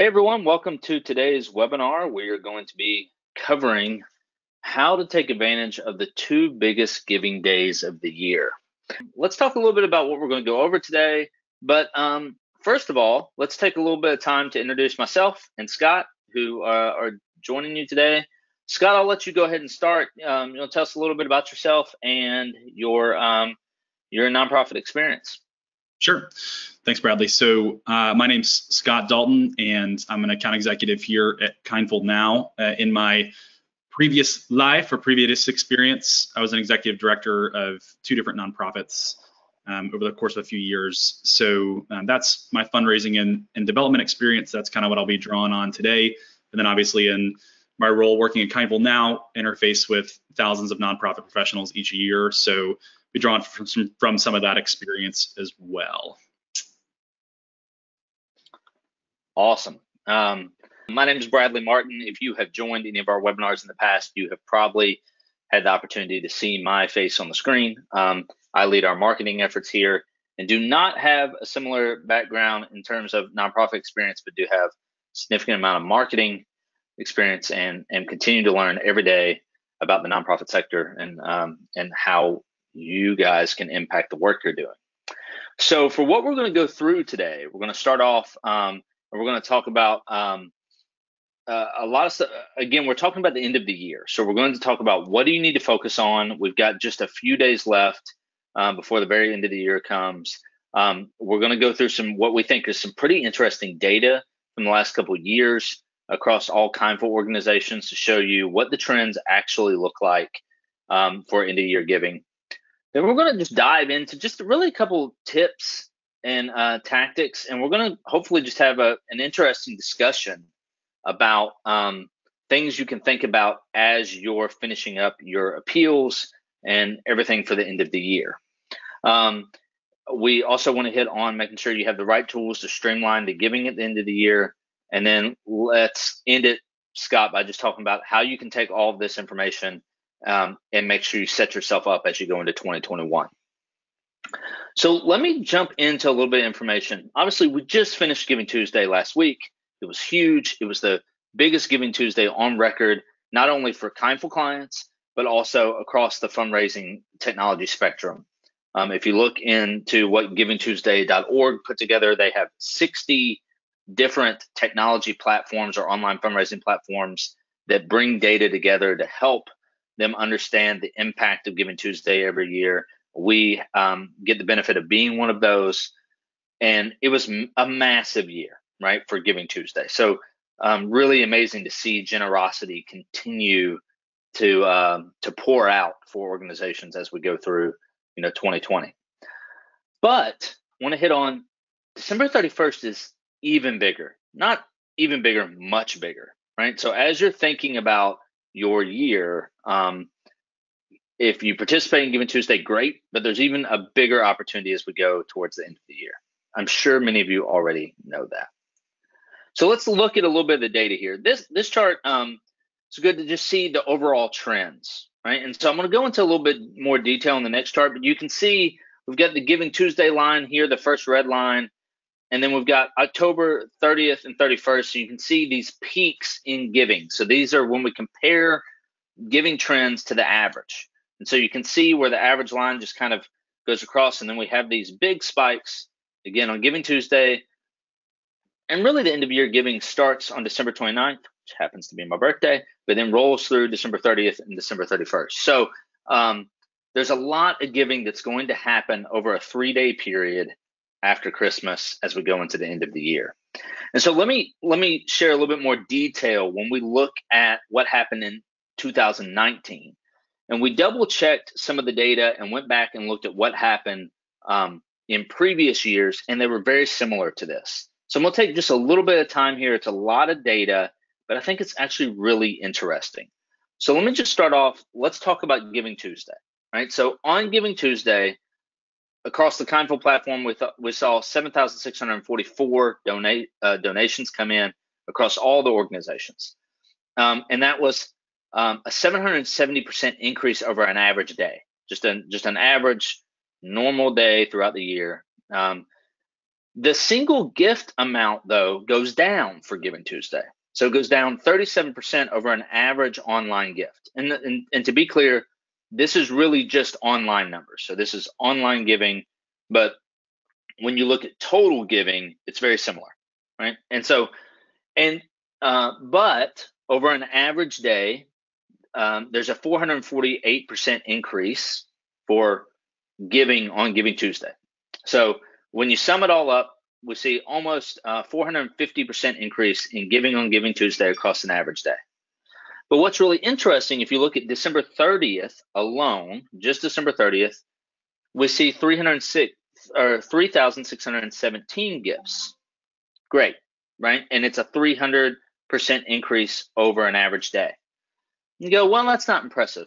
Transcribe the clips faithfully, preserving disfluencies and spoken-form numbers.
Hey everyone, welcome to today's webinar. We are going to be covering how to take advantage of the two biggest giving days of the year. Let's talk a little bit about what we're going to go over today, but um, first of all, let's take a little bit of time to introduce myself and Scott, who uh, are joining you today. Scott, I'll let you go ahead and start. Um, you know, tell us a little bit about yourself and your, um, your nonprofit experience. Sure. Thanks, Bradley. So uh, my name's Scott Dalton, and I'm an account executive here at Kindful now. Uh, in my previous life or previous experience, I was an executive director of two different nonprofits um, over the course of a few years. So um, that's my fundraising and, and development experience. That's kind of what I'll be drawing on today. And then obviously in my role working at Kindful now, interface with thousands of nonprofit professionals each year. So we draw from some, from some of that experience as well. Awesome. Um, my name is Bradley Martin. If you have joined any of our webinars in the past, you have probably had the opportunity to see my face on the screen. Um, I lead our marketing efforts here and do not have a similar background in terms of nonprofit experience, but do have a significant amount of marketing experience and, and continue to learn every day about the nonprofit sector and, um, and how you guys can impact the work you're doing. So for what we're going to go through today, we're going to start off um, and we're going to talk about um, uh, a lot of stuff. Again, we're talking about the end of the year. So we're going to talk about what do you need to focus on? We've got just a few days left um, before the very end of the year comes. Um, we're going to go through some what we think is some pretty interesting data from the last couple of years across all Kindful organizations to show you what the trends actually look like um, for end of year giving. Then we're going to just dive into just really a couple tips and uh, tactics, and we're going to hopefully just have a, an interesting discussion about um, things you can think about as you're finishing up your appeals and everything for the end of the year. Um, we also want to hit on making sure you have the right tools to streamline the giving at the end of the year, and then let's end it, Scott, by just talking about how you can take all of this information Um, and make sure you set yourself up as you go into twenty twenty-one. So let me jump into a little bit of information. Obviously, we just finished Giving Tuesday last week. It was huge. It was the biggest Giving Tuesday on record, not only for Kindful clients, but also across the fundraising technology spectrum. Um, if you look into what giving tuesday dot org put together, they have sixty different technology platforms or online fundraising platforms that bring data together to help them understand the impact of Giving Tuesday every year. We um, get the benefit of being one of those. And it was a massive year, right, for Giving Tuesday. So um, really amazing to see generosity continue to uh, to pour out for organizations as we go through, you know, twenty twenty. But I want to hit on December thirty-first is even bigger, not even bigger, much bigger, right? So as you're thinking about your year, um if you participate in Giving Tuesday, great, but there's even a bigger opportunity as we go towards the end of the year. I'm sure many of you already know that. So let's look at a little bit of the data here. This this chart, um it's good to just see the overall trends, right? And so I'm going to go into a little bit more detail in the next chart, but you can see we've got the Giving Tuesday line here, the first red line, and then we've got October thirtieth and thirty-first. So you can see these peaks in giving. So these are when we compare giving trends to the average. And so you can see where the average line just kind of goes across. And then we have these big spikes again on Giving Tuesday. And really the end of year giving starts on December twenty-ninth, which happens to be my birthday, but then rolls through December thirtieth and December thirty-first. So um, there's a lot of giving that's going to happen over a three day period after Christmas as we go into the end of the year. And so let me let me share a little bit more detail when we look at what happened in two thousand nineteen. And we double checked some of the data and went back and looked at what happened um, in previous years, and they were very similar to this. So I'm gonna take just a little bit of time here. It's a lot of data, but I think it's actually really interesting. So let me just start off, let's talk about Giving Tuesday, right? So on Giving Tuesday, across the Kindful platform, we, we saw seven thousand six hundred forty-four donate, uh, donations come in across all the organizations. Um, and that was um, a seven hundred seventy percent increase over an average day, just an, just an average normal day throughout the year. Um, The single gift amount, though, goes down for Giving Tuesday. So it goes down thirty-seven percent over an average online gift. And, and, and to be clear, this is really just online numbers. So this is online giving, but when you look at total giving, it's very similar, right? And so, and uh, but over an average day, um, there's a four hundred forty-eight percent increase for giving on Giving Tuesday. So when you sum it all up, we see almost a four hundred fifty percent increase in giving on Giving Tuesday across an average day. But what's really interesting, if you look at December thirtieth alone, just December thirtieth, we see three thousand six hundred seventeen gifts. Great, right? And it's a three hundred percent increase over an average day. You go, well, that's not impressive.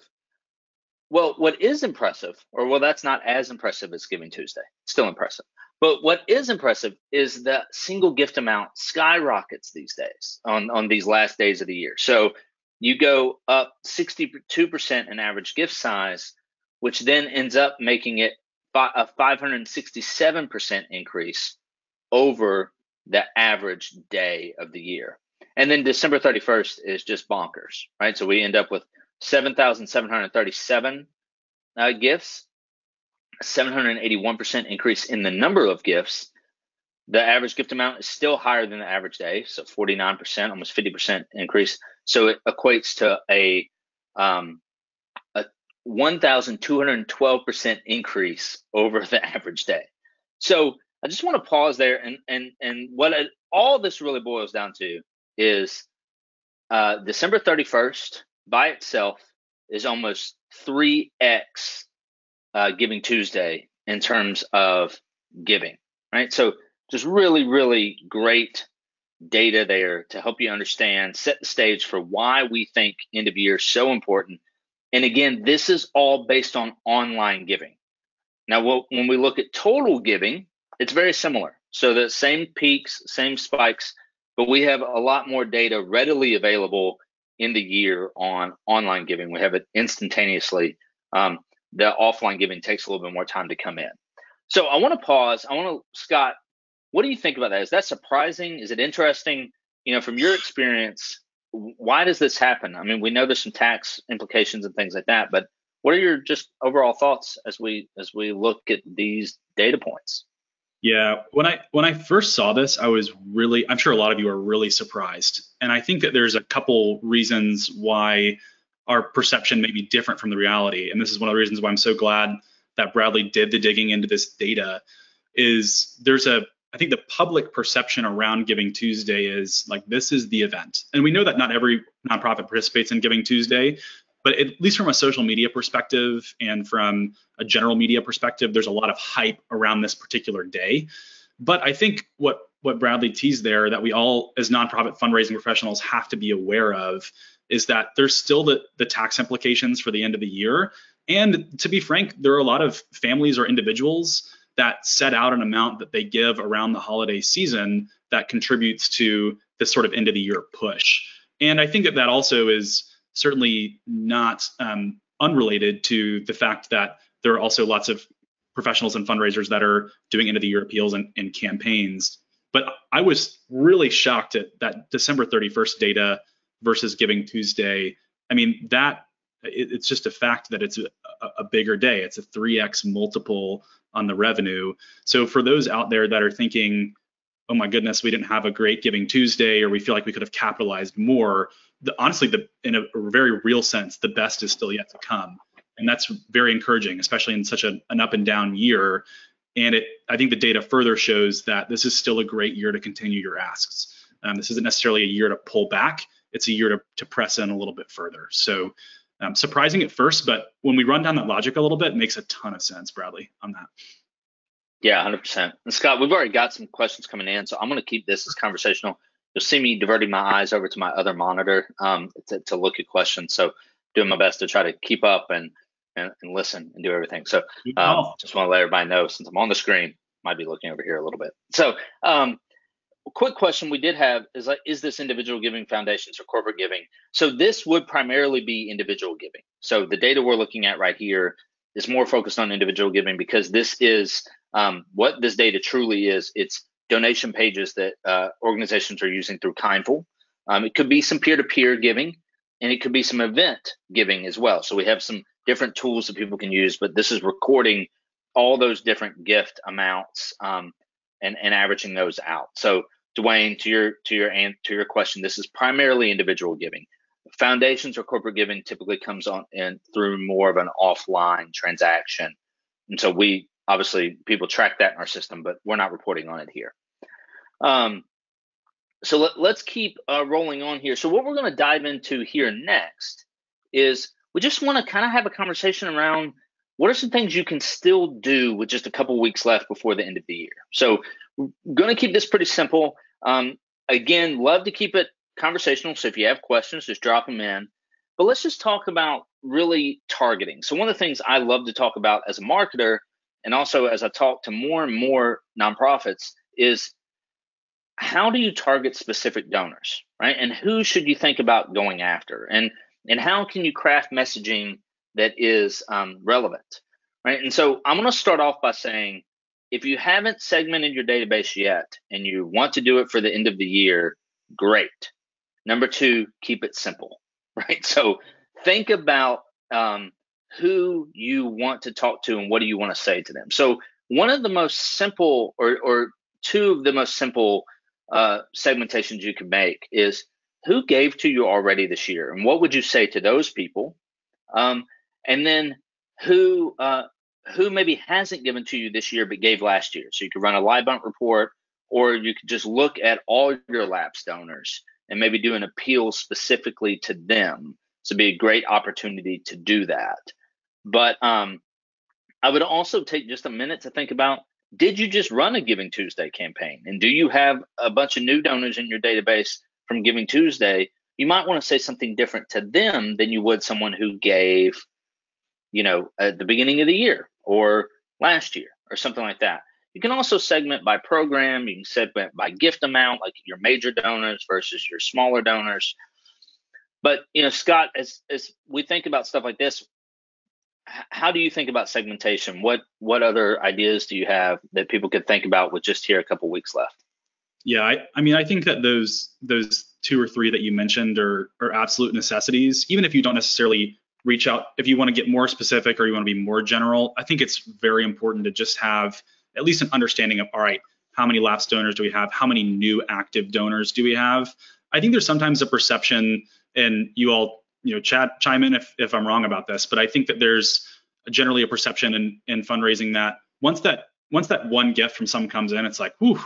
Well, what is impressive, or well, that's not as impressive as Giving Tuesday. Still impressive. But what is impressive is the single gift amount skyrockets these days on, on these last days of the year. So you go up sixty-two percent in average gift size, which then ends up making it a five hundred sixty-seven percent increase over the average day of the year. And then December thirty-first is just bonkers, right? So we end up with seven thousand seven hundred thirty-seven uh, gifts, seven hundred eighty-one percent increase in the number of gifts. The average gift amount is still higher than the average day, so forty-nine percent, almost fifty percent increase. So it equates to a um, a one thousand two hundred twelve percent increase over the average day. So I just want to pause there, and and and what it, all this really boils down to is uh, December thirty-first by itself is almost three X uh, Giving Tuesday in terms of giving, right? So just really, really great data there to help you understand, set the stage for why we think end of year is so important. And again, this is all based on online giving. Now, when we look at total giving, it's very similar. So the same peaks, same spikes, but we have a lot more data readily available in the year on online giving. We have it instantaneously. Um, the offline giving takes a little bit more time to come in. So I want to pause. I want to, Scott, what do you think about that? Is that surprising? Is it interesting? You know, from your experience, why does this happen? I mean, we know there's some tax implications and things like that, but what are your just overall thoughts as we as we look at these data points? Yeah, when I when I first saw this, I was really, I'm sure a lot of you are really surprised. And I think that there's a couple reasons why our perception may be different from the reality. And this is one of the reasons why I'm so glad that Bradley did the digging into this data, is there's a I think the public perception around Giving Tuesday is like, this is the event. And we know that not every nonprofit participates in Giving Tuesday, but at least from a social media perspective and from a general media perspective, there's a lot of hype around this particular day. But I think what, what Bradley teased there, that we all as nonprofit fundraising professionals have to be aware of, is that there's still the, the tax implications for the end of the year. And to be frank, there are a lot of families or individuals that set out an amount that they give around the holiday season that contributes to this sort of end of the year push. And I think that that also is certainly not um, unrelated to the fact that there are also lots of professionals and fundraisers that are doing end of the year appeals and, and campaigns. But I was really shocked at that December thirty-first data versus Giving Tuesday. I mean, that it, it's just a fact that it's a, a bigger day. It's a three X multiple on the revenue. So for those out there that are thinking, oh my goodness, we didn't have a great Giving Tuesday, or we feel like we could have capitalized more, the, honestly, the, in a very real sense, the best is still yet to come. And that's very encouraging, especially in such a, an up and down year. And it, I think the data further shows that this is still a great year to continue your asks. Um, this isn't necessarily a year to pull back. It's a year to, to press in a little bit further. So Um, surprising at first, but when we run down that logic a little bit, it makes a ton of sense, Bradley, on that. Yeah, one hundred percent. And Scott, we've already got some questions coming in, so I'm going to keep this as conversational. You'll see me diverting my eyes over to my other monitor um, to, to look at questions. So doing my best to try to keep up and and, and listen and do everything. So um, just want to let everybody know, since I'm on the screen, might be looking over here a little bit. So um, a quick question we did have is, like, is this individual giving, foundations, or corporate giving? So this would primarily be individual giving. So the data we're looking at right here is more focused on individual giving, because this is um, what this data truly is. It's donation pages that uh, organizations are using through Kindful. Um, it could be some peer-to-peer giving, and it could be some event giving as well. So we have some different tools that people can use, but this is recording all those different gift amounts um, and, and averaging those out. So Dwayne, to your to your to your question, this is primarily individual giving. Foundations or corporate giving typically comes on in through more of an offline transaction, and so we obviously people track that in our system, but we're not reporting on it here. Um, so let, let's keep uh, rolling on here. So what we're going to dive into here next is we just want to kind of have a conversation around what are some things you can still do with just a couple weeks left before the end of the year. So we're going to keep this pretty simple. Um, again, love to keep it conversational. So if you have questions, just drop them in. But let's just talk about really targeting. So one of the things I love to talk about as a marketer, and also as I talk to more and more nonprofits, is how do you target specific donors, right? And who should you think about going after? And and how can you craft messaging that is um, relevant, right? And so I'm going to start off by saying, if you haven't segmented your database yet and you want to do it for the end of the year, great. Number two, keep it simple, right? So think about um, who you want to talk to and what do you want to say to them. So one of the most simple or, or two of the most simple uh, segmentations you can make is who gave to you already this year and what would you say to those people? Um, and then who uh, who maybe hasn't given to you this year but gave last year. So you could run a live bump report, or you could just look at all your lapsed donors and maybe do an appeal specifically to them. So it'd be a great opportunity to do that. But um, I would also take just a minute to think about, did you just run a Giving Tuesday campaign? And do you have a bunch of new donors in your database from Giving Tuesday? You might want to say something different to them than you would someone who gave, you know, at the beginning of the year or last year or something like that. You can also segment by program. You can segment by gift amount, like your major donors versus your smaller donors. But, you know, Scott, as, as we think about stuff like this, how do you think about segmentation? What what other ideas do you have that people could think about with just here a couple weeks left? Yeah, I, I mean, I think that those those two or three that you mentioned are, are absolute necessities. Even if you don't necessarily reach out, if you want to get more specific or you want to be more general, I think it's very important to just have at least an understanding of, all right, how many lapsed donors do we have? How many new active donors do we have? I think there's sometimes a perception, and you all, you know, chat, chime in if, if I'm wrong about this, but I think that there's generally a perception in, in fundraising that once that once that one gift from someone comes in, it's like, whew,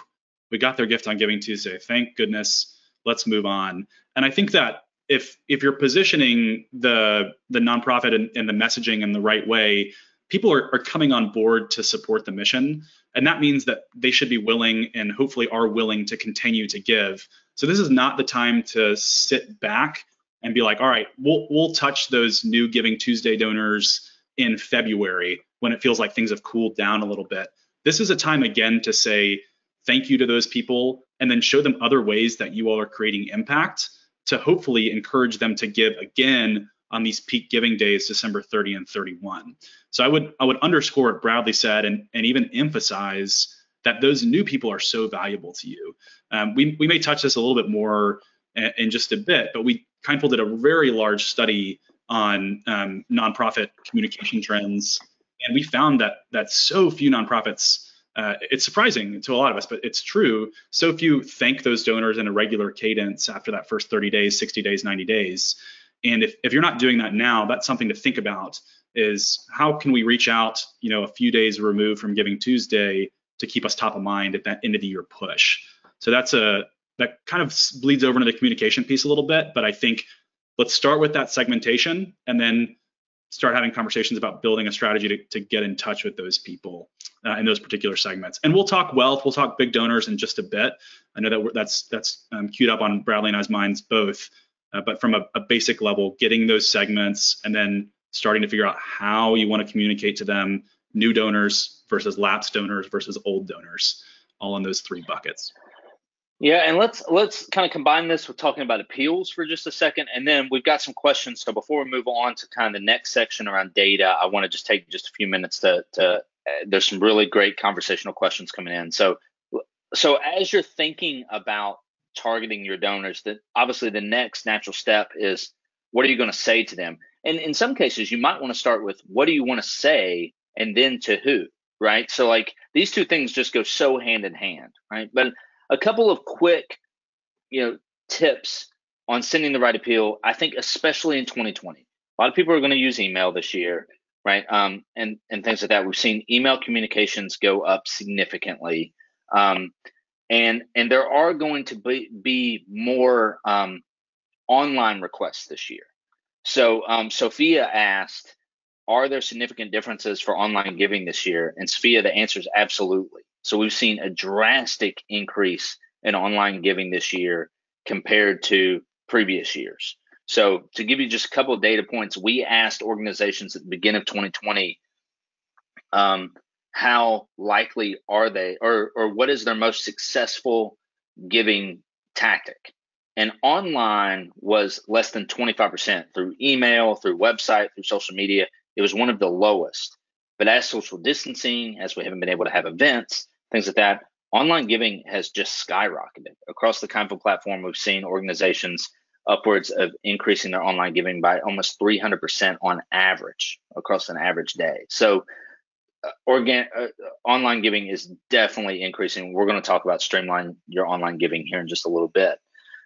we got their gift on Giving Tuesday. Thank goodness. Let's move on. And I think that if if you're positioning the the nonprofit and, and the messaging in the right way, people are, are coming on board to support the mission. And that means that they should be willing and hopefully are willing to continue to give. So this is not the time to sit back and be like, all right, we'll we'll touch those new Giving Tuesday donors in February when it feels like things have cooled down a little bit. This is a time again to say thank you to those people, and then show them other ways that you all are creating impact to hopefully encourage them to give again on these peak giving days, December thirtieth and thirty-first. So I would I would underscore what Bradley said and, and even emphasize that those new people are so valuable to you. Um, we, we may touch this a little bit more in, in just a bit, but we Kindful did a very large study on um, nonprofit communication trends, and we found that that so few nonprofits, Uh, it's surprising to a lot of us, but it's true. So if you thank those donors in a regular cadence after that first thirty days, sixty days, ninety days, and if, if you're not doing that now, that's something to think about, is how can we reach out, you know, a few days removed from Giving Tuesday to keep us top of mind at that end of the year push. So that's a, that kind of bleeds over into the communication piece a little bit, but I think let's start with that segmentation and then start having conversations about building a strategy to, to get in touch with those people uh, in those particular segments. And we'll talk wealth, we'll talk big donors in just a bit. I know that we're, that's that's um, queued up on Bradley and I's minds both, uh, but from a, a basic level, getting those segments and then starting to figure out how you want to communicate to them, new donors versus lapsed donors versus old donors, all in those three buckets. Yeah, and let's let's kind of combine this with talking about appeals for just a second, and then we've got some questions. So before we move on to kind of the next section around data, I want to just take just a few minutes to, to uh, there's some really great conversational questions coming in. So So as you're thinking about targeting your donors, that obviously the next natural step is, what are you going to say to them? And in some cases, you might want to start with, what do you want to say, and then to who, right? So like these two things just go so hand in hand, right? But a couple of quick, you know, tips on sending the right appeal, I think, especially in twenty twenty. A lot of people are going to use email this year, right? Um, and, and things like that. We've seen email communications go up significantly. Um, and and there are going to be, be more um, online requests this year. So um, Sophia asked, are there significant differences for online giving this year? And Sophia, the answer is absolutely. So we've seen a drastic increase in online giving this year compared to previous years. So to give you just a couple of data points, we asked organizations at the beginning of twenty twenty, um, how likely are they, or, or what is their most successful giving tactic? And online was less than twenty-five percent. Through email, through website, through social media, it was one of the lowest. But as social distancing, as we haven't been able to have events, things like that, online giving has just skyrocketed. Across the Kindful platform, we've seen organizations upwards of increasing their online giving by almost three hundred percent on average across an average day. So uh, organ uh, online giving is definitely increasing. We're going to talk about streamlining your online giving here in just a little bit.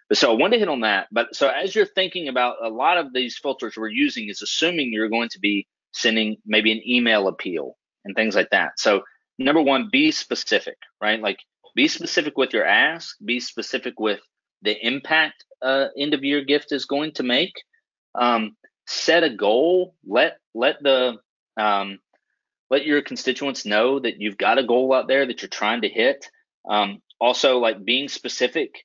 But so I wanted to hit on that. But so as you're thinking about, a lot of these filters we're using is assuming you're going to be sending maybe an email appeal and things like that. So number one, be specific, right? Like be specific with your ask, be specific with the impact uh, end of year gift is going to make. Um, set a goal. Let let the um, let your constituents know that you've got a goal out there that you're trying to hit. Um, also, like being specific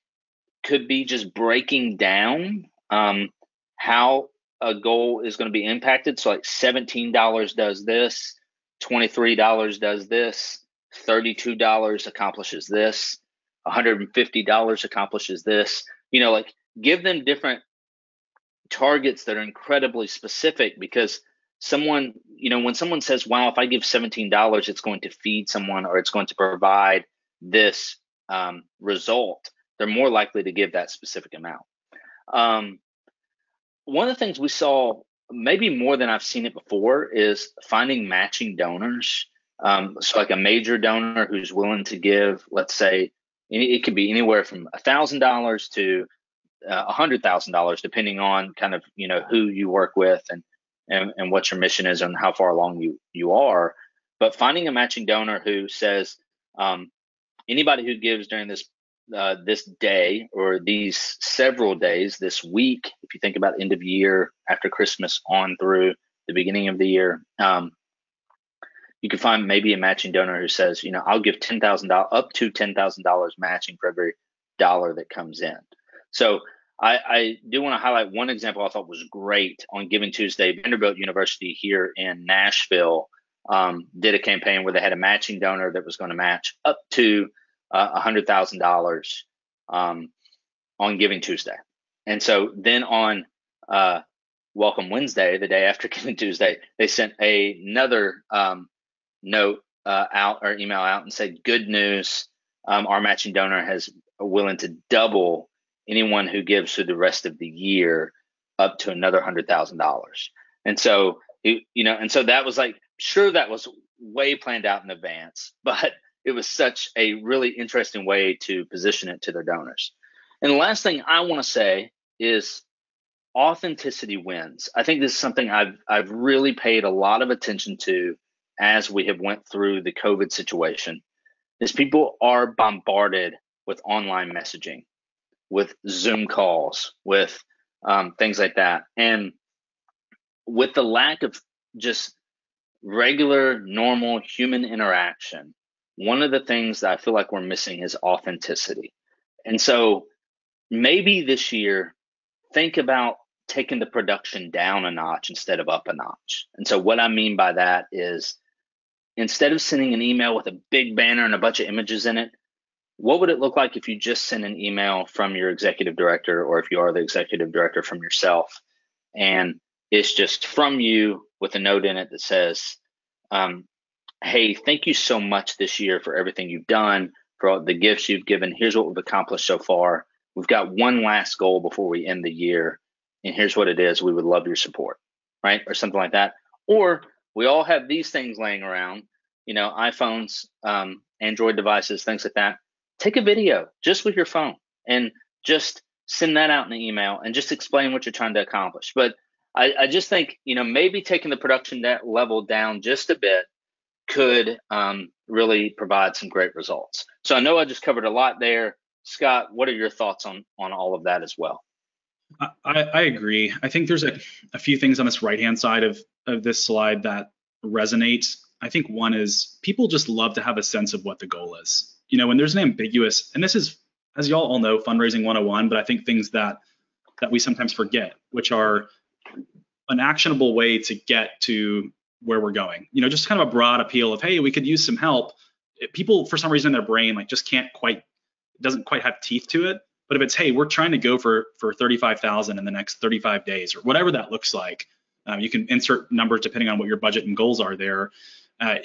could be just breaking down um, how a goal is going to be impacted. So, like seventeen dollars does this, twenty-three dollars does this, thirty-two dollars accomplishes this, one hundred fifty dollars accomplishes this. You know, like give them different targets that are incredibly specific, because someone, you know, when someone says, wow, if I give seventeen dollars, it's going to feed someone or it's going to provide this um, result, they're more likely to give that specific amount. Um, one of the things we saw, maybe more than I've seen it before, is finding matching donors. Um, so like a major donor who's willing to give, let's say, it could be anywhere from one thousand dollars to uh, one hundred thousand dollars, depending on kind of, you know, who you work with and, and, and what your mission is and how far along you, you are. But finding a matching donor who says, um, anybody who gives during this, uh, this day or these several days, this week, if you think about end of year, after Christmas on through the beginning of the year, um, you can find maybe a matching donor who says, you know, I'll give ten thousand dollars, up to ten thousand dollars matching for every dollar that comes in. So I, I do want to highlight one example I thought was great on Giving Tuesday. Vanderbilt University here in Nashville um, did a campaign where they had a matching donor that was going to match up to uh, one hundred thousand dollars um, on Giving Tuesday. And so then on uh, Welcome Wednesday, the day after Giving Tuesday, they sent a, another um, note uh, out or email out and say, good news, um, our matching donor has willing to double anyone who gives through the rest of the year up to another one hundred thousand dollars. And so, you know, and so that was like, sure, that was way planned out in advance, but it was such a really interesting way to position it to their donors. And the last thing I want to say is authenticity wins. I think this is something I've, I've really paid a lot of attention to as we have went through the COVID situation, is people are bombarded with online messaging, with Zoom calls, with um, things like that. And with the lack of just regular, normal human interaction, one of the things that I feel like we're missing is authenticity. And so maybe this year, think about taking the production down a notch instead of up a notch. And so what I mean by that is, instead of sending an email with a big banner and a bunch of images in it, what would it look like if you just sent an email from your executive director, or if you are the executive director, from yourself, and it's just from you with a note in it that says, um, hey, thank you so much this year for everything you've done. for all the gifts you've given. Here's what we've accomplished so far. We've got one last goal before we end the year, and here's what it is. We would love your support, right? Or something like that. Or we all have these things laying around, you know, iPhones, um, Android devices, things like that. Take a video just with your phone and just send that out in the email and just explain what you're trying to accomplish. But I, I just think, you know, maybe taking the production level down just a bit could um, really provide some great results. So I know I just covered a lot there. Scott, what are your thoughts on, on all of that as well? I, I agree. I think there's a, a few things on this right-hand side of, of this slide that resonate. I think one is people just love to have a sense of what the goal is. You know, when there's an ambiguous, and this is, as y'all all know, fundraising one oh one, but I think things that that we sometimes forget, which are an actionable way to get to where we're going. You know, just kind of a broad appeal of, hey, we could use some help. People, for some reason in their brain, like just can't quite, doesn't quite have teeth to it. But if it's, hey, we're trying to go for for thirty-five thousand in the next thirty-five days or whatever that looks like, um, you can insert numbers depending on what your budget and goals are there. Uh,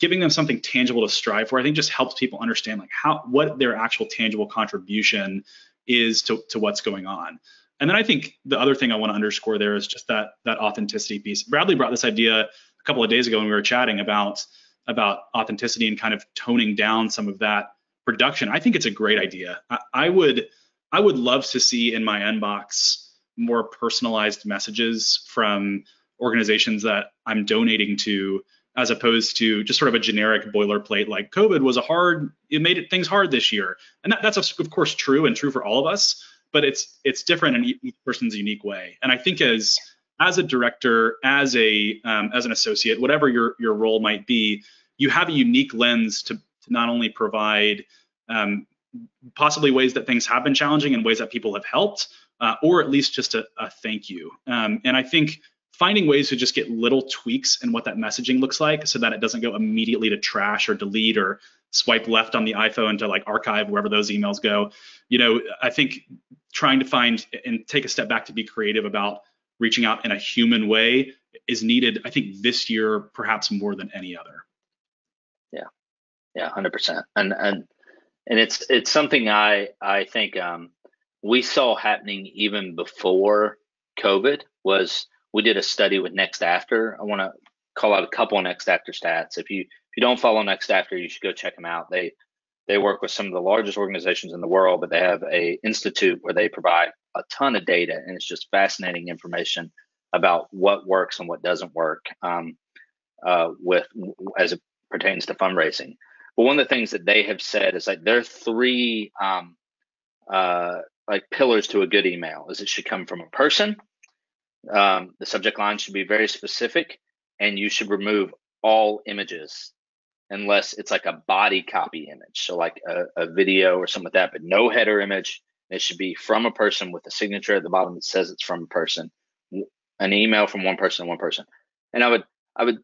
giving them something tangible to strive for, I think just helps people understand like how what their actual tangible contribution is to, to what's going on. And then I think the other thing I want to underscore there is just that that authenticity piece. Bradley brought this idea a couple of days ago when we were chatting about about authenticity and kind of toning down some of that production. I think it's a great idea. I, I would. I would love to see in my inbox more personalized messages from organizations that I'm donating to, as opposed to just sort of a generic boilerplate like COVID was a hard, it made it, things hard this year. And that, that's of course true and true for all of us, but it's it's different in each person's unique way. And I think as as a director, as a um, as an associate, whatever your your role might be, you have a unique lens to, to not only provide um, possibly ways that things have been challenging and ways that people have helped, uh, or at least just a, a thank you. Um, and I think finding ways to just get little tweaks in what that messaging looks like so that it doesn't go immediately to trash or delete or swipe left on the iPhone to like archive wherever those emails go. You know, I think trying to find and take a step back to be creative about reaching out in a human way is needed, I think, this year, perhaps more than any other. Yeah, yeah, one hundred percent. And, and, And it's it's something I I think um, we saw happening even before COVID. Was we did a study with NextAfter. I want to call out a couple of NextAfter stats. If you if you don't follow NextAfter, you should go check them out. They they work with some of the largest organizations in the world, but they have a institute where they provide a ton of data, and it's just fascinating information about what works and what doesn't work um, uh, with as it pertains to fundraising. But one of the things that they have said is like there are three um, uh, like pillars to a good email. Is it should come from a person, um, the subject line should be very specific, and you should remove all images unless it's like a body copy image, so like a, a video or something like that, but no header image. It should be from a person with a signature at the bottom that says it's from a person, an email from one person to one person. And I would, I would.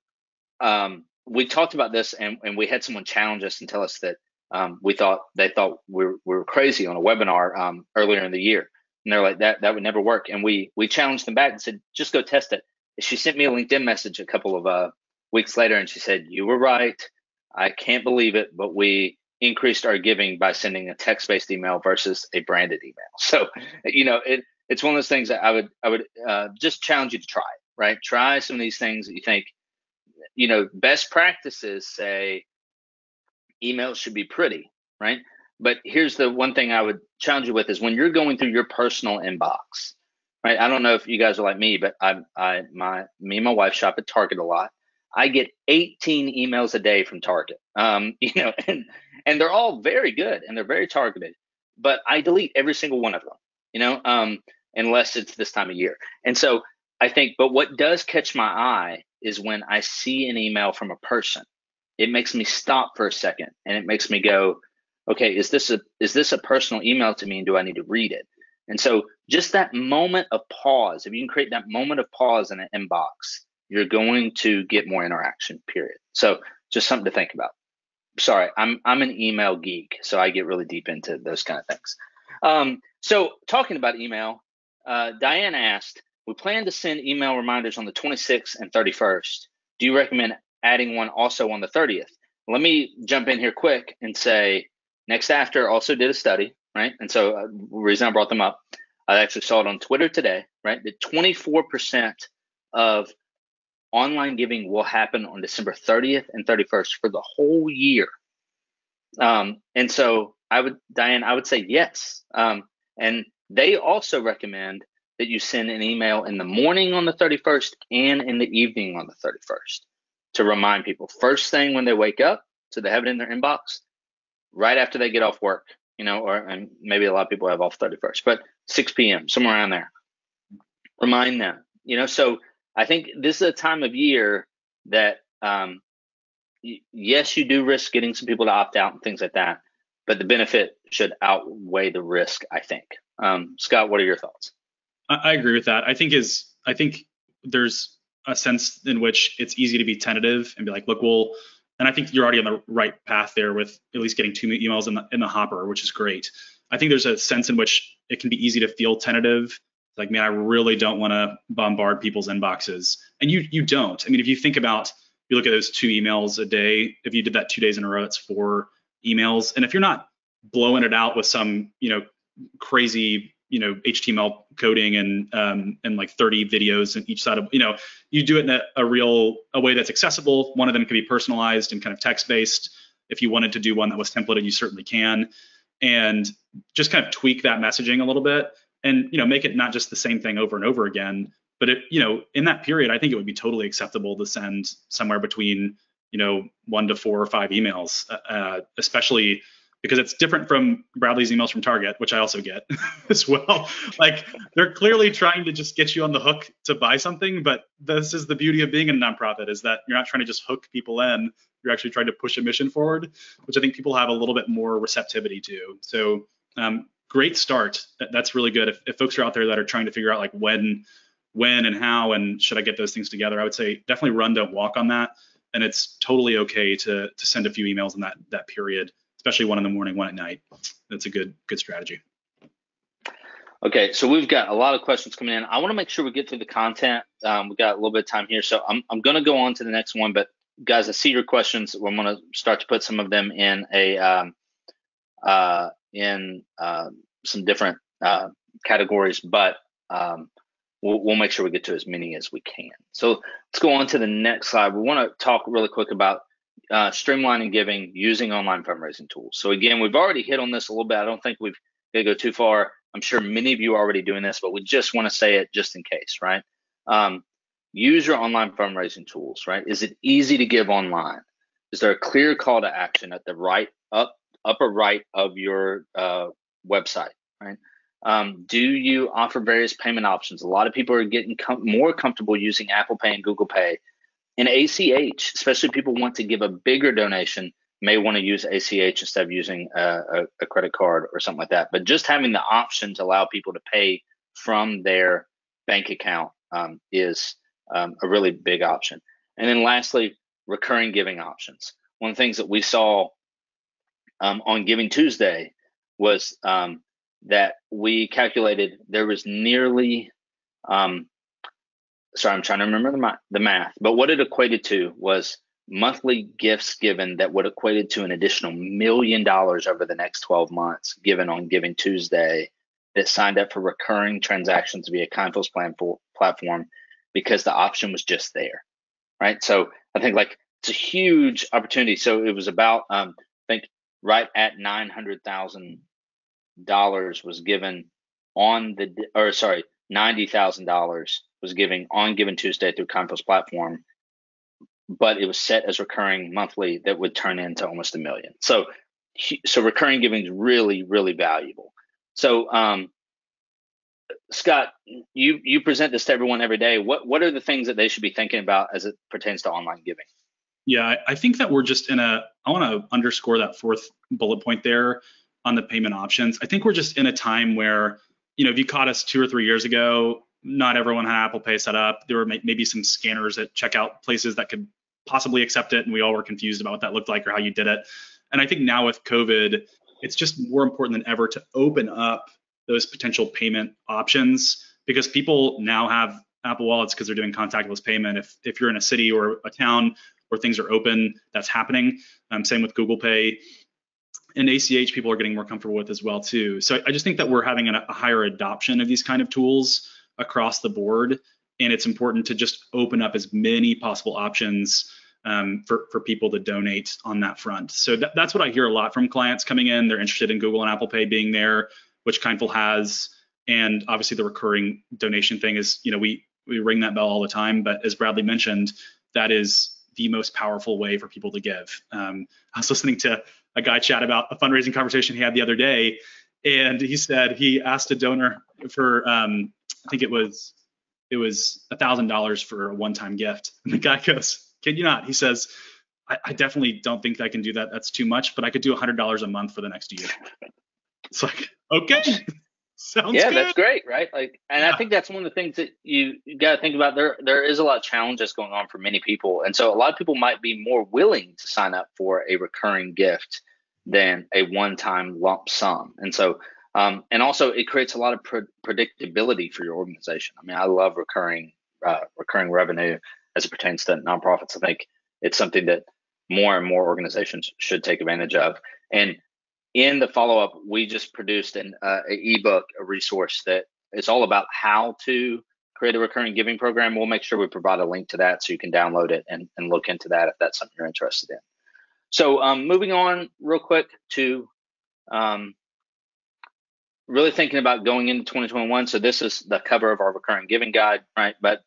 Um, We talked about this, and, and we had someone challenge us and tell us that um, we thought they thought we were, we were crazy on a webinar um, earlier in the year, and they're like that that would never work. And we we challenged them back and said, just go test it. She sent me a LinkedIn message a couple of uh, weeks later, and she said, you were right. I can't believe it, but we increased our giving by sending a text-based email versus a branded email. So you know it it's one of those things that I would I would uh, just challenge you to try it. Right, try some of these things that you think. You know, best practices say emails should be pretty, right? But here's the one thing I would challenge you with is when you're going through your personal inbox, right? I don't know if you guys are like me, but I, I, my, me and my wife shop at Target a lot. I get eighteen emails a day from Target, um, you know, and and they're all very good and they're very targeted, but I delete every single one of them, you know, um, unless it's this time of year. And so I think, but what does catch my eye is when I see an email from a person, it makes me stop for a second and it makes me go, okay, is this a is this a personal email to me and do I need to read it? And so just that moment of pause, if you can create that moment of pause in an inbox, you're going to get more interaction, period. So just something to think about. Sorry, I'm I'm an email geek, so I get really deep into those kind of things. Um, so talking about email, uh, Diane asked, we plan to send email reminders on the twenty-sixth and thirty-first. Do you recommend adding one also on the thirtieth? Let me jump in here quick and say NextAfter also did a study, right? And so uh, the reason I brought them up, I actually saw it on Twitter today, right? That twenty-four percent of online giving will happen on December thirtieth and thirty-first for the whole year. Um, and so I would, Diane, I would say yes. Um, and they also recommend that you send an email in the morning on the thirty-first and in the evening on the thirty-first to remind people first thing when they wake up, so they have it in their inbox, right after they get off work, you know, or and maybe a lot of people have off thirty-first, but six p m, somewhere around there, remind them, you know. So I think this is a time of year that, um, yes, you do risk getting some people to opt out and things like that, but the benefit should outweigh the risk, I think. Um, Scott, what are your thoughts? I agree with that. I think is I think there's a sense in which it's easy to be tentative and be like, look, we'll, and I think you're already on the right path there with at least getting two emails in the, in the hopper, which is great. I think there's a sense in which it can be easy to feel tentative. Like, man, I really don't want to bombard people's inboxes. And you you don't. I mean, if you think about, you look at those two emails a day, if you did that two days in a row, it's four emails. And if you're not blowing it out with some, you know, crazy, you know, H T M L coding and um, and like thirty videos in each side of, you know, you do it in a, a real, a way that's accessible. One of them can be personalized and kind of text-based. If you wanted to do one that was templated, you certainly can. And just kind of tweak that messaging a little bit and, you know, make it not just the same thing over and over again. But, it, you know, in that period, I think it would be totally acceptable to send somewhere between, you know, one to four or five emails, uh, especially because it's different from Bradley's emails from Target, which I also get as well. Like, they're clearly trying to just get you on the hook to buy something, but this is the beauty of being a nonprofit, is that you're not trying to just hook people in, you're actually trying to push a mission forward, which I think people have a little bit more receptivity to. So um, great start. That's really good. If, if folks are out there that are trying to figure out like when, when and how, and should I get those things together, I would say definitely run, don't walk on that. And it's totally okay to, to send a few emails in that, that period, especially one in the morning, one at night. That's a good good strategy. Okay, so we've got a lot of questions coming in. I want to make sure we get through the content. Um, we've got a little bit of time here, so I'm, I'm going to go on to the next one. But guys, I see your questions. We're going to start to put some of them in a um, uh, in uh, some different uh, categories, but um, we'll, we'll make sure we get to as many as we can. So let's go on to the next slide. We want to talk really quick about Uh, streamlining giving using online fundraising tools. So again, we've already hit on this a little bit. I don't think we've got to go too far. I'm sure many of you are already doing this, but we just want to say it just in case, right? Um, use your online fundraising tools, right? Is it easy to give online? Is there a clear call to action at the right up upper right of your uh, website, right? Um, do you offer various payment options? A lot of people are getting com- more comfortable using Apple Pay and Google Pay. And A C H, especially people who want to give a bigger donation, may want to use A C H instead of using a, a credit card or something like that. But just having the option to allow people to pay from their bank account um, is um, a really big option. And then lastly, recurring giving options. One of the things that we saw um, on Giving Tuesday was um, that we calculated there was nearly um, sorry, I'm trying to remember the math, the math, but what it equated to was monthly gifts given that would equated to an additional million dollars over the next twelve months given on Giving Tuesday that signed up for recurring transactions via Kindful's platform because the option was just there, right? So I think like it's a huge opportunity. So it was about, um, I think right at nine hundred thousand dollars was given on the, or sorry, ninety thousand dollars was giving on Giving Tuesday through Kindful's platform, but it was set as recurring monthly that would turn into almost a million. So, so recurring giving is really, really valuable. So, um, Scott, you you present this to everyone every day. What what are the things that they should be thinking about as it pertains to online giving? Yeah, I think that we're just in a. I want to underscore that fourth bullet point there on the payment options. I think we're just in a time where, you know, if you caught us two or three years ago, not everyone had Apple Pay set up. There were maybe some scanners at checkout places that could possibly accept it, and we all were confused about what that looked like or how you did it. And I think now with COVID, it's just more important than ever to open up those potential payment options, because people now have Apple Wallets because they're doing contactless payment. If if you're in a city or a town where things are open, that's happening. Um, same with Google Pay. and A C H people are getting more comfortable with as well too. So I just think that we're having a higher adoption of these kind of tools across the board, and it's important to just open up as many possible options um, for, for people to donate on that front. So th that's what I hear a lot from clients coming in. They're interested in Google and Apple Pay being there, which Kindful has, and obviously the recurring donation thing is, you know, we, we ring that bell all the time, but as Bradley mentioned, that is the most powerful way for people to give. Um, I was listening to a guy chat about a fundraising conversation he had the other day, and he said he asked a donor for, um, I think it was it was a thousand dollars for a one-time gift. And the guy goes, "Kid you not?" He says, I, I definitely don't think I can do that. That's too much, but I could do one hundred dollars a month for the next year." It's like, okay, sounds yeah, good. Yeah, that's great, right? Like, and yeah. I think that's one of the things that you, you got to think about. There, there is a lot of challenges going on for many people. And so a lot of people might be more willing to sign up for a recurring gift than a one-time lump sum. And so, um, and also it creates a lot of pre predictability for your organization. I mean, I love recurring, uh, recurring revenue as it pertains to nonprofits. I think it's something that more and more organizations should take advantage of. And in the follow-up, we just produced an uh, ebook, a resource that is all about how to create a recurring giving program. We'll make sure we provide a link to that so you can download it and, and look into that if that's something you're interested in. So um, moving on real quick to um, really thinking about going into twenty twenty-one. So this is the cover of our recurring giving guide, right? But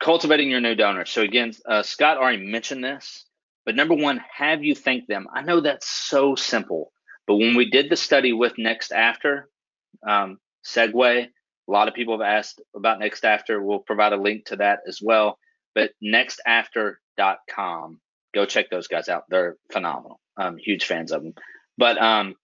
cultivating your new donors. So again, uh, Scott already mentioned this, but number one, have you thanked them? I know that's so simple, but when we did the study with NextAfter, um, segue, a lot of people have asked about NextAfter. We'll provide a link to that as well, but next after dot com. Go check those guys out. They're phenomenal. I'm huge fans of them. But um,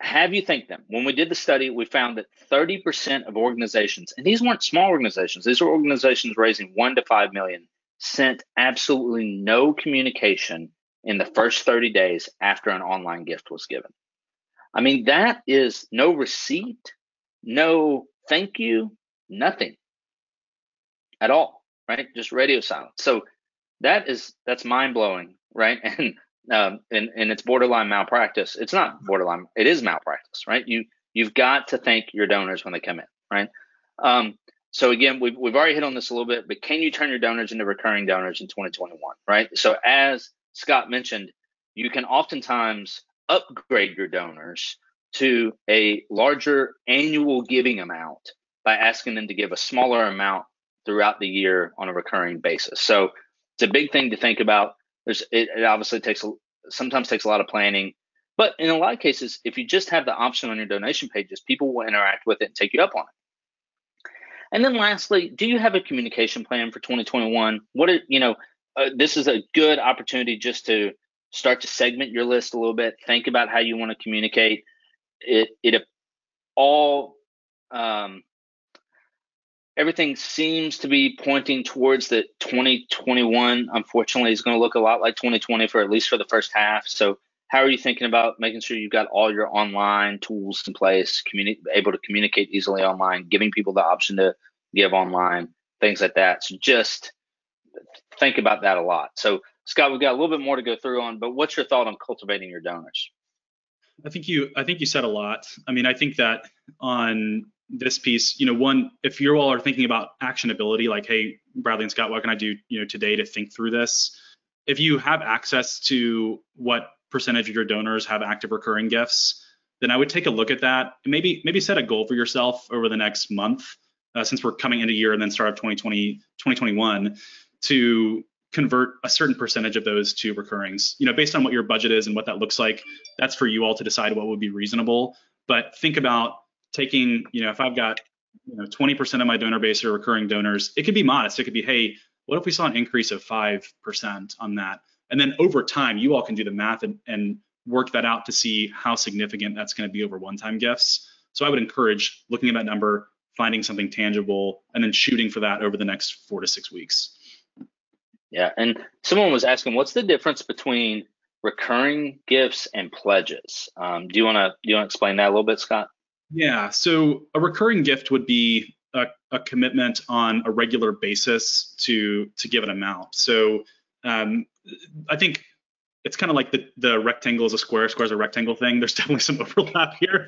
have you thanked them? When we did the study, we found that thirty percent of organizations, and these weren't small organizations, these were organizations raising one to five million, sent absolutely no communication in the first thirty days after an online gift was given. I mean, that is no receipt, no thank you, nothing at all, right? Just radio silence. So That is that's mind blowing, right? And um, and and it's borderline malpractice. It's not borderline; it is malpractice, right? You you've got to thank your donors when they come in, right? Um, so again, we've we've already hit on this a little bit, but can you turn your donors into recurring donors in twenty twenty-one, right? So as Scott mentioned, you can oftentimes upgrade your donors to a larger annual giving amount by asking them to give a smaller amount throughout the year on a recurring basis. So it's a big thing to think about. There's, it, it obviously takes a, sometimes takes a lot of planning, but in a lot of cases, if you just have the option on your donation pages, people will interact with it and take you up on it. And then lastly, do you have a communication plan for twenty twenty-one? What are, you know, uh, this is a good opportunity just to start to segment your list a little bit. Think about how you want to communicate it. It all. Um, Everything seems to be pointing towards that twenty twenty-one, unfortunately, is going to look a lot like twenty twenty for at least for the first half. So how are you thinking about making sure you've got all your online tools in place, able to communicate easily online, giving people the option to give online, things like that? So just think about that a lot. So, Scott, we've got a little bit more to go through on, but what's your thought on cultivating your donors? I think you, I think you said a lot. I mean, I think that on this piece, you know, one, if you all are thinking about actionability, like, hey, Bradley and Scott, what can I do, you know, today to think through this? If you have access to what percentage of your donors have active recurring gifts, then I would take a look at that. Maybe, maybe set a goal for yourself over the next month, uh, since we're coming into year and then start of twenty twenty, twenty twenty-one, to convert a certain percentage of those to recurrings. You know, based on what your budget is and what that looks like, that's for you all to decide what would be reasonable. But think about taking, you know, if I've got, you know, twenty percent of my donor base are recurring donors, it could be modest. It could be, hey, what if we saw an increase of five percent on that? And then over time, you all can do the math and, and work that out to see how significant that's going to be over one-time gifts. So I would encourage looking at that number, finding something tangible, and then shooting for that over the next four to six weeks. Yeah, and someone was asking, what's the difference between recurring gifts and pledges? Um, do you want to do you want to explain that a little bit, Scott? Yeah, so a recurring gift would be a, a commitment on a regular basis to to give an amount. So um, I think it's kind of like the, the rectangle is a square, square is a rectangle thing. There's definitely some overlap here,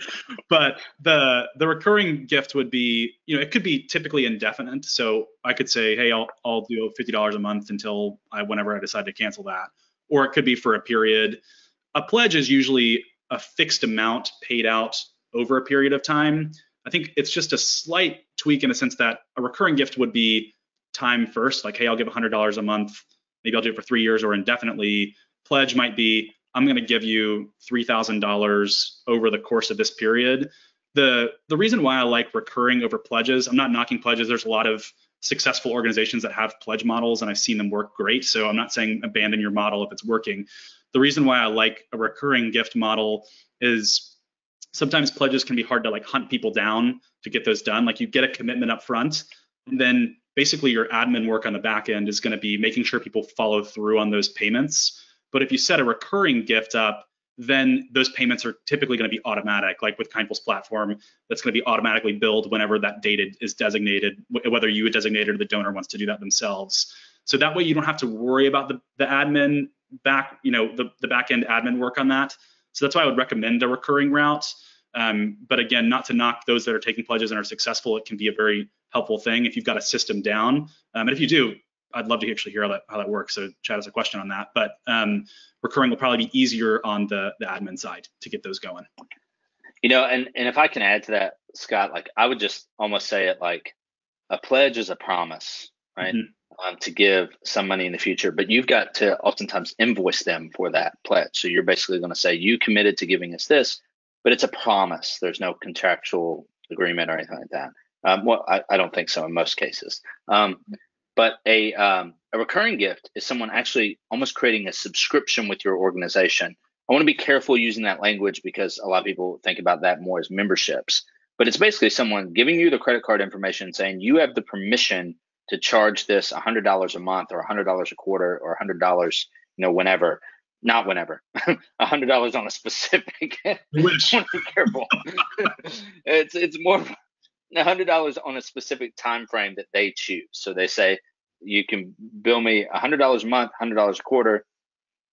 but the the recurring gift would be, you know, it could be typically indefinite. So I could say, hey, I'll, I'll do fifty dollars a month until I, whenever I decide to cancel that. Or it could be for a period. A pledge is usually a fixed amount paid out over a period of time. I think it's just a slight tweak in the sense that a recurring gift would be time first, like, hey, I'll give one hundred dollars a month. Maybe I'll do it for three years or indefinitely. Pledge might be, I'm going to give you three thousand dollars over the course of this period. The, the reason why I like recurring over pledges, I'm not knocking pledges. There's a lot of successful organizations that have pledge models, and I've seen them work great. So I'm not saying abandon your model if it's working. The reason why I like a recurring gift model is sometimes pledges can be hard to like hunt people down to get those done. Like you get a commitment up front, and then basically your admin work on the back end is going to be making sure people follow through on those payments. But if you set a recurring gift up, then those payments are typically going to be automatic. Like with Kindful's platform, that's going to be automatically billed whenever that date is designated, whether you designate it or the donor wants to do that themselves. So that way you don't have to worry about the, the admin back, you know, the, the back end admin work on that. So that's why I would recommend a recurring route. Um, but again, not to knock those that are taking pledges and are successful, it can be a very helpful thing if you've got a system down. Um, and if you do, I'd love to actually hear how that, how that works. So Chad has a question on that, but um, recurring will probably be easier on the, the admin side to get those going. You know, and, and if I can add to that, Scott, like I would just almost say it like a pledge is a promise, right? Mm-hmm. um, to give some money in the future, but you've got to oftentimes invoice them for that pledge. So you're basically going to say you committed to giving us this, but it's a promise. There's no contractual agreement or anything like that. Um, well, I, I don't think so in most cases. Um, But a, um, a recurring gift is someone actually almost creating a subscription with your organization. I want to be careful using that language because a lot of people think about that more as memberships. But it's basically someone giving you the credit card information saying you have the permission to charge this one hundred dollars a month or one hundred dollars a quarter or one hundred dollars, you know, whenever. Not whenever. one hundred dollars on a specific. I want to be careful. it's, it's more one hundred dollars on a specific time frame that they choose. So they say, you can bill me one hundred dollars a month, one hundred dollars a quarter,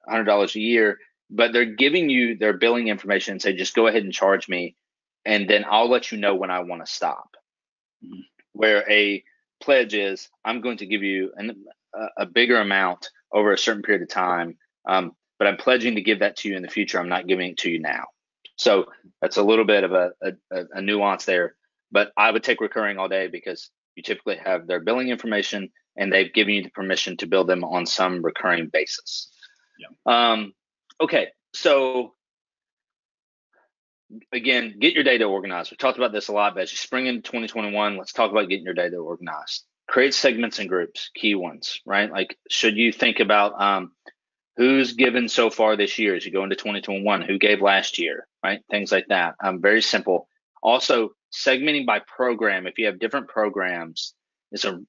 one hundred dollars a year, but they're giving you their billing information and say, just go ahead and charge me, and then I'll let you know when I want to stop. Mm-hmm. Where a pledge is, I'm going to give you an, a bigger amount over a certain period of time, um, but I'm pledging to give that to you in the future. I'm not giving it to you now. So that's a little bit of a, a, a nuance there, but I would take recurring all day because you typically have their billing information and they've given you the permission to bill them on some recurring basis. Yeah. Um, okay, so again, get your data organized. We talked about this a lot, but as you spring into twenty twenty-one, let's talk about getting your data organized. Create segments and groups, key ones, right? Like, should you think about um, who's given so far this year as you go into twenty twenty-one, who gave last year, right? Things like that, um, very simple. Also, segmenting by program, if you have different programs, is a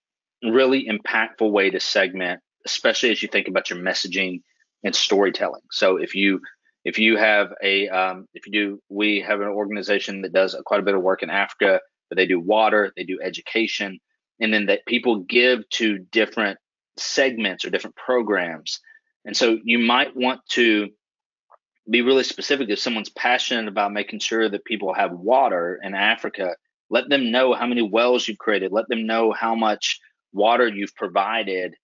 really impactful way to segment, especially as you think about your messaging and storytelling. So if you if you have a um, if you do, we have an organization that does quite a bit of work in Africa, but they do water, they do education, and then that people give to different segments or different programs. And so you might want to be really specific. If someone's passionate about making sure that people have water in Africa, let them know how many wells you've created. Let them know how much water you've provided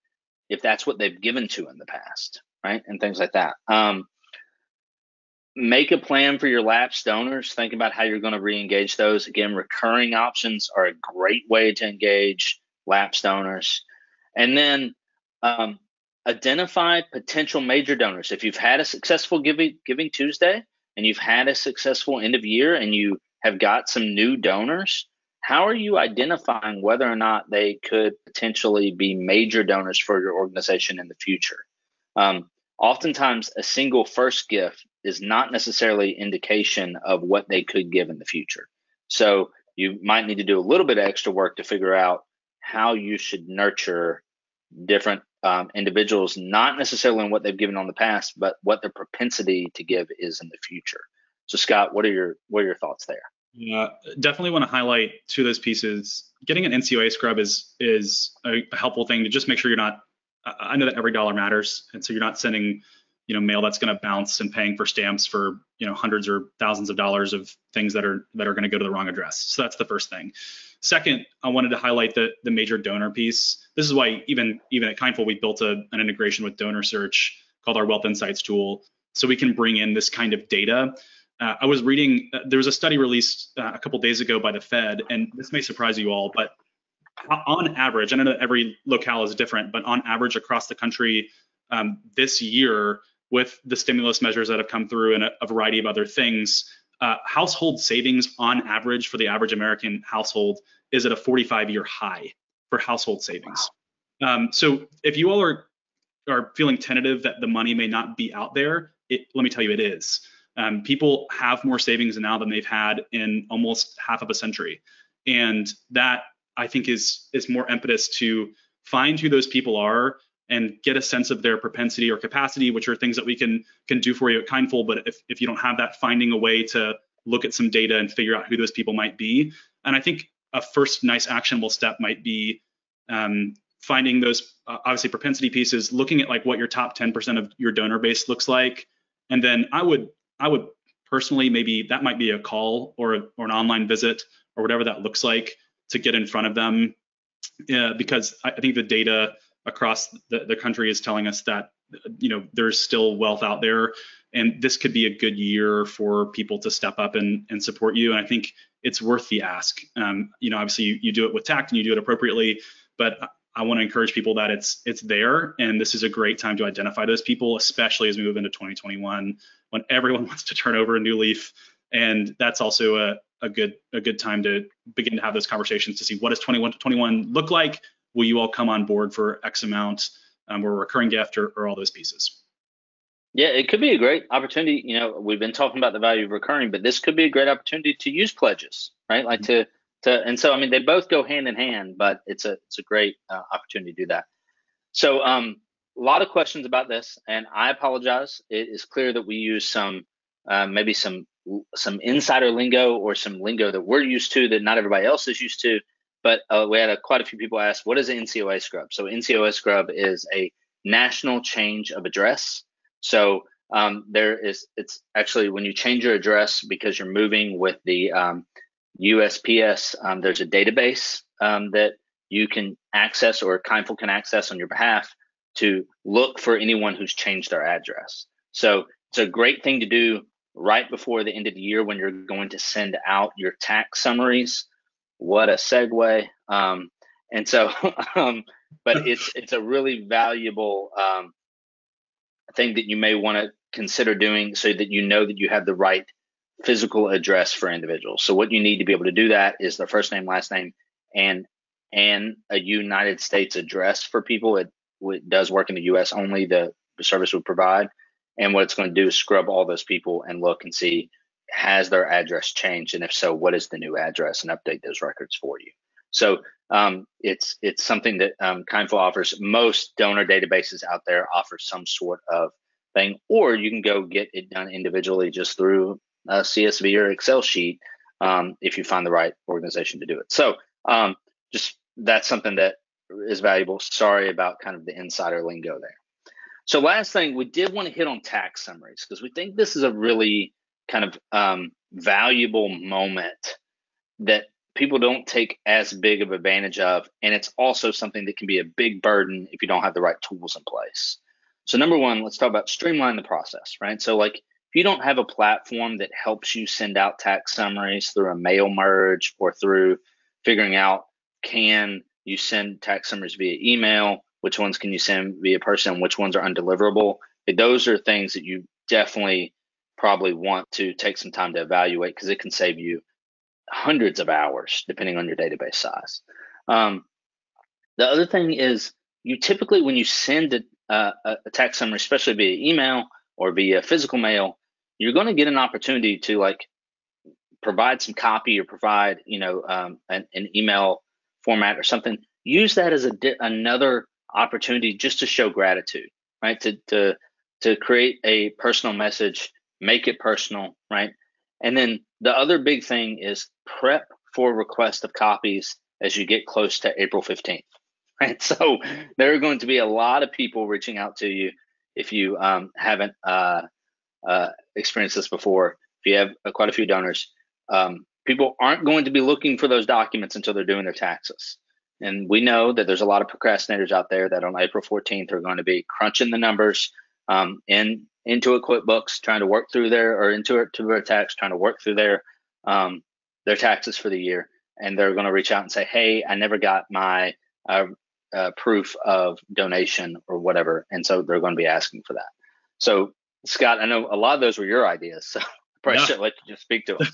if that's what they've given to in the past, right? And things like that. Um, make a plan for your lapsed donors. Think about how you're going to re-engage those. Again, recurring options are a great way to engage lapsed donors. And then, um, identify potential major donors. If you've had a successful Giving, Giving Tuesday and you've had a successful end of year and you have got some new donors, how are you identifying whether or not they could potentially be major donors for your organization in the future? Um, oftentimes, a single first gift is not necessarily indication of what they could give in the future. So you might need to do a little bit of extra work to figure out how you should nurture different Um, individuals, not necessarily in what they've given on the past, but what their propensity to give is in the future. So Scott, what are your what are your thoughts there? Yeah, definitely want to highlight two of those pieces. Getting an N C O A scrub is is a helpful thing to just make sure you're not, I know that every dollar matters, and so you're not sending you know, mail that's going to bounce and paying for stamps for, you know, hundreds or thousands of dollars of things that are that are going to go to the wrong address. So that's the first thing. Second, I wanted to highlight the the major donor piece. This is why even even at Kindful, we built a, an integration with DonorSearch called our Wealth Insights tool, so we can bring in this kind of data. Uh, I was reading, uh, there was a study released uh, a couple days ago by the Fed, and this may surprise you all, but on average, I know that every locale is different, but on average across the country um, this year, with the stimulus measures that have come through and a, a variety of other things, uh, household savings on average for the average American household is at a forty-five year high for household savings. Wow. Um, so if you all are, are feeling tentative that the money may not be out there, it, let me tell you, it is. Um, people have more savings now than they've had in almost half of a century. And that, I think, is is more impetus to find who those people are and get a sense of their propensity or capacity, which are things that we can can do for you at Kindful. But if, if you don't have that, finding a way to look at some data and figure out who those people might be. And I think a first nice actionable step might be um, finding those, uh, obviously, propensity pieces, looking at like what your top ten percent of your donor base looks like. And then I would I would personally, maybe that might be a call or, a, or an online visit or whatever that looks like to get in front of them, uh, because I think the data across the, the country is telling us that, you know, there's still wealth out there, and this could be a good year for people to step up and, and support you. And I think it's worth the ask. Um, you know, obviously you, you do it with tact and you do it appropriately, but I want to encourage people that it's it's there, and this is a great time to identify those people, especially as we move into twenty twenty-one, when everyone wants to turn over a new leaf. And that's also a a good a good time to begin to have those conversations to see, what does twenty-one to twenty-one look like? Will you all come on board for X amount? Um, we're a recurring gift, or, or all those pieces. Yeah, it could be a great opportunity. You know, we've been talking about the value of recurring, but this could be a great opportunity to use pledges, right? Like mm-hmm. to To, and so, I mean, they both go hand in hand, but it's a it's a great uh, opportunity to do that. So um, a lot of questions about this, and I apologize. It is clear that we use some uh, maybe some some insider lingo or some lingo that we're used to that not everybody else is used to. But uh, we had a, quite a few people ask, what is an N C O A scrub? So N C O A scrub is a national change of address. So um, there is it's actually when you change your address because you're moving with the um, U S P S, um, there's a database um, that you can access, or Kindful can access on your behalf, to look for anyone who's changed their address. So it's a great thing to do right before the end of the year when you're going to send out your tax summaries. What a segue. Um, and so, um, but it's it's a really valuable um, thing that you may want to consider doing, so that you know that you have the right physical address for individuals. So what you need to be able to do that is their first name, last name, and and a United States address for people. It, it does work in the U S only, the, the service would provide. And what it's going to do is scrub all those people and look and see, has their address changed? And if so, what is the new address, and update those records for you. So um, it's it's something that um, Kindful offers. Most donor databases out there offer some sort of thing, or you can go get it done individually just through a C S V or Excel sheet, um, if you find the right organization to do it. So um, just that's something that is valuable. Sorry about kind of the insider lingo there. So last thing, we did want to hit on tax summaries, because we think this is a really kind of um, valuable moment that people don't take as big of advantage of. And it's also something that can be a big burden if you don't have the right tools in place. So number one, let's talk about streamline the process, right? So like, you don't have a platform that helps you send out tax summaries through a mail merge or through figuring out, can you send tax summaries via email, which ones can you send via person, which ones are undeliverable, those are things that you definitely probably want to take some time to evaluate, because it can save you hundreds of hours depending on your database size. Um, the other thing is, you typically, when you send a, a, a tax summary, especially via email or via physical mail, you're going to get an opportunity to like provide some copy or provide, you know, um, an, an email format or something. Use that as a another opportunity just to show gratitude, right? To to to create a personal message, make it personal, right? And then the other big thing is prep for request of copies as you get close to April fifteenth, right? So there are going to be a lot of people reaching out to you. if you um, haven't uh, uh, experienced this before, if you have uh, quite a few donors, um, people aren't going to be looking for those documents until they're doing their taxes. And we know that there's a lot of procrastinators out there that on April fourteenth are going to be crunching the numbers um, in into a QuickBooks, trying to work through their, or into a, to a tax, trying to work through their um, their taxes for the year. And they're going to reach out and say, hey, I never got my uh, uh, proof of donation or whatever. And so they're going to be asking for that. So, Scott, I know a lot of those were your ideas. So I probably yeah. should let you just speak to them.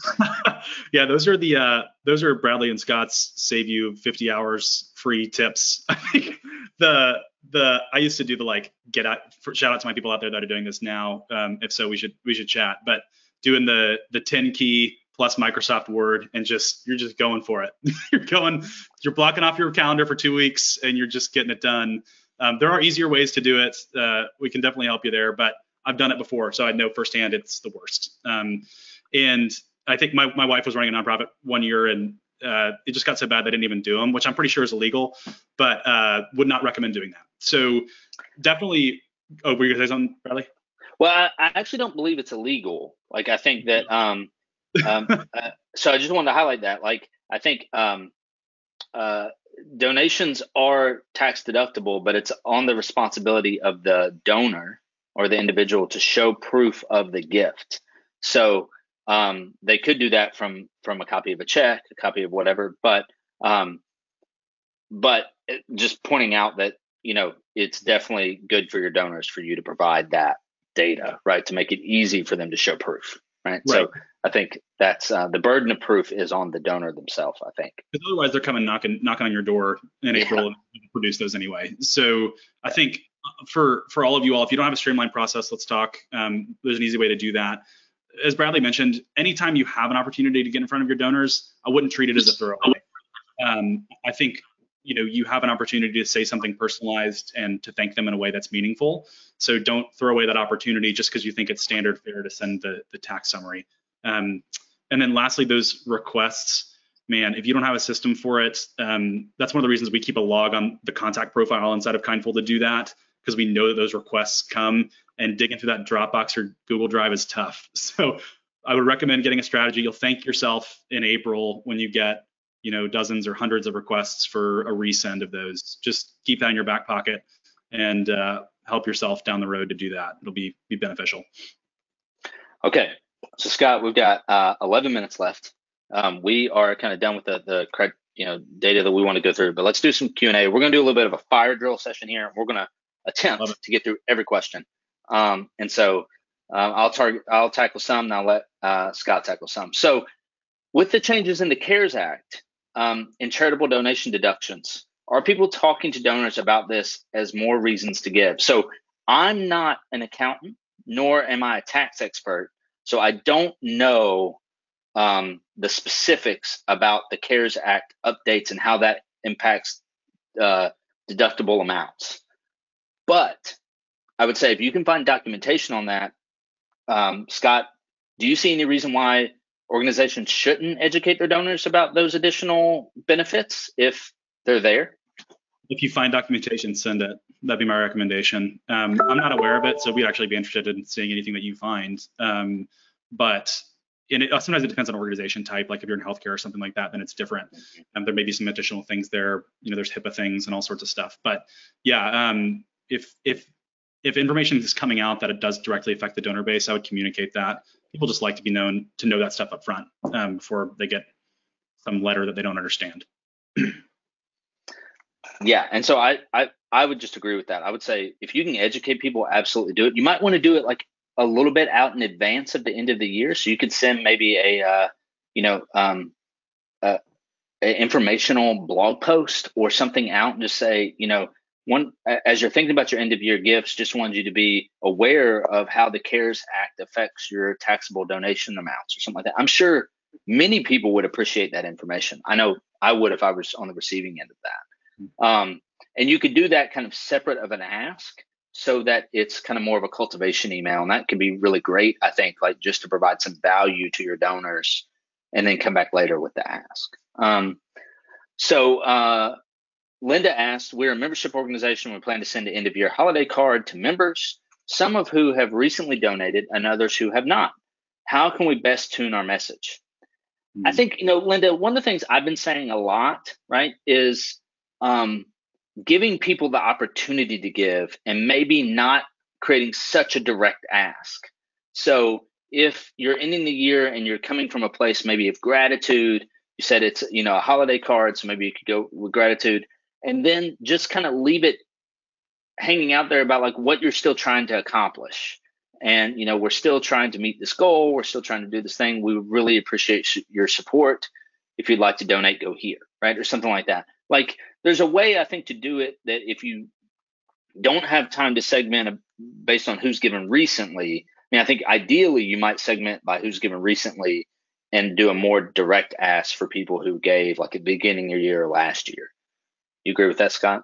yeah, those are the uh, those are Bradley and Scott's save you fifty hours free tips. I think the the I used to do the like get out for, shout out to my people out there that are doing this now. Um, if so, we should we should chat. But doing the the ten key. Plus Microsoft Word, and just you're just going for it. you're going, you're blocking off your calendar for two weeks, and you're just getting it done. Um, there are easier ways to do it. Uh, we can definitely help you there, but I've done it before, so I know firsthand it's the worst. Um, and I think my my wife was running a nonprofit one year, and uh, it just got so bad they didn't even do them, which I'm pretty sure is illegal, but uh, would not recommend doing that. So definitely. Oh, were you gonna say something, Bradley? Well, I, I actually don't believe it's illegal. Like I think that. Um, um, uh, so I just wanted to highlight that, like, I think um, uh, donations are tax deductible, but it's on the responsibility of the donor or the individual to show proof of the gift. So um, they could do that from from a copy of a check, a copy of whatever. But um, but it, just pointing out that, you know, it's definitely good for your donors for you to provide that data, right, to make it easy for them to show proof. Right. Right. So I think that's uh, the burden of proof is on the donor themselves, I think. Because otherwise they're coming knocking knocking on your door in yeah. April and produce those anyway. So I think for for all of you all, if you don't have a streamlined process, let's talk. Um, there's an easy way to do that. As Bradley mentioned, anytime you have an opportunity to get in front of your donors, I wouldn't treat it as a throwaway. Um, I think, you know, you have an opportunity to say something personalized and to thank them in a way that's meaningful. So don't throw away that opportunity just because you think it's standard fare to send the, the tax summary. Um, and then lastly, those requests, man, if you don't have a system for it, um, that's one of the reasons we keep a log on the contact profile inside of Kindful to do that, because we know that those requests come, and digging through that Dropbox or Google Drive is tough. So I would recommend getting a strategy. You'll thank yourself in April when you get, you know, dozens or hundreds of requests for a resend of those. Just keep that in your back pocket and uh, help yourself down the road to do that. It'll be, be beneficial. Okay, so Scott, we've got uh, eleven minutes left. Um, we are kind of done with the, the correct, you know, data that we want to go through, but let's do some Q and A. We're gonna do a little bit of a fire drill session here. We're gonna attempt to get through every question. Um, and so uh, I'll target, I'll tackle some, and I'll let uh, Scott tackle some. So with the changes in the CARES Act, Um, and charitable donation deductions, are people talking to donors about this as more reasons to give? So I'm not an accountant, nor am I a tax expert, so I don't know um, the specifics about the CARES Act updates and how that impacts uh, deductible amounts. But I would say if you can find documentation on that, um, Scott, do you see any reason why organizations shouldn't educate their donors about those additional benefits if they're there? If you find documentation, send it. That'd be my recommendation. Um, I'm not aware of it, so we'd actually be interested in seeing anything that you find. Um, but in it, sometimes it depends on organization type. Like if you're in healthcare or something like that, then it's different. Um, there may be some additional things there. You know, there's HIPAA things and all sorts of stuff. But yeah, um, if if if information is coming out that it does directly affect the donor base, I would communicate that. People just like to be known to know that stuff up front um, before they get some letter that they don't understand. Yeah, and so I, I I would just agree with that. I would say if you can educate people, absolutely do it. You might want to do it like a little bit out in advance of the end of the year, so you could send maybe a uh, you know um, uh, an informational blog post or something out and just say, you know, one, as you're thinking about your end of year gifts, just wanted you to be aware of how the CARES Act affects your taxable donation amounts or something like that. I'm sure many people would appreciate that information. I know I would if I was on the receiving end of that. Um, and you could do that kind of separate of an ask so that it's kind of more of a cultivation email. And that could be really great, I think, like just to provide some value to your donors and then come back later with the ask. Um, so, uh, Linda asked, we're a membership organization. We plan to send an end-of-year holiday card to members. some of who have recently donated and others who have not. How can we best tune our message? Mm-hmm. I think, you know, Linda, one of the things I've been saying a lot, right, is um, giving people the opportunity to give and maybe not creating such a direct ask. So if you're ending the year and you're coming from a place maybe of gratitude, you said it's, you know, a holiday card, so maybe you could go with gratitude, and then just kind of leave it hanging out there about like what you're still trying to accomplish. And, you know, we're still trying to meet this goal. We're still trying to do this thing. We really appreciate your support. If you'd like to donate, go here, right? Or something like that. Like, there's a way, I think, to do it that if you don't have time to segment based on who's given recently, I mean, I think ideally you might segment by who's given recently and do a more direct ask for people who gave like at the beginning of your year or last year. You agree with that, Scott?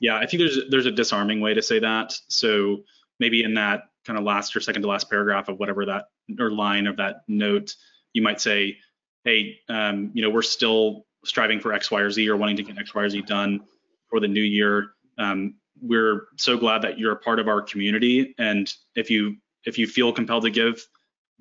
Yeah, I think there's there's a disarming way to say that. So maybe in that kind of last or second to last paragraph of whatever that or line of that note, you might say, hey, um, you know, we're still striving for X, Y, or Z, or wanting to get X, Y, or Z done for the new year. Um, we're so glad that you're a part of our community. And if you if you feel compelled to give,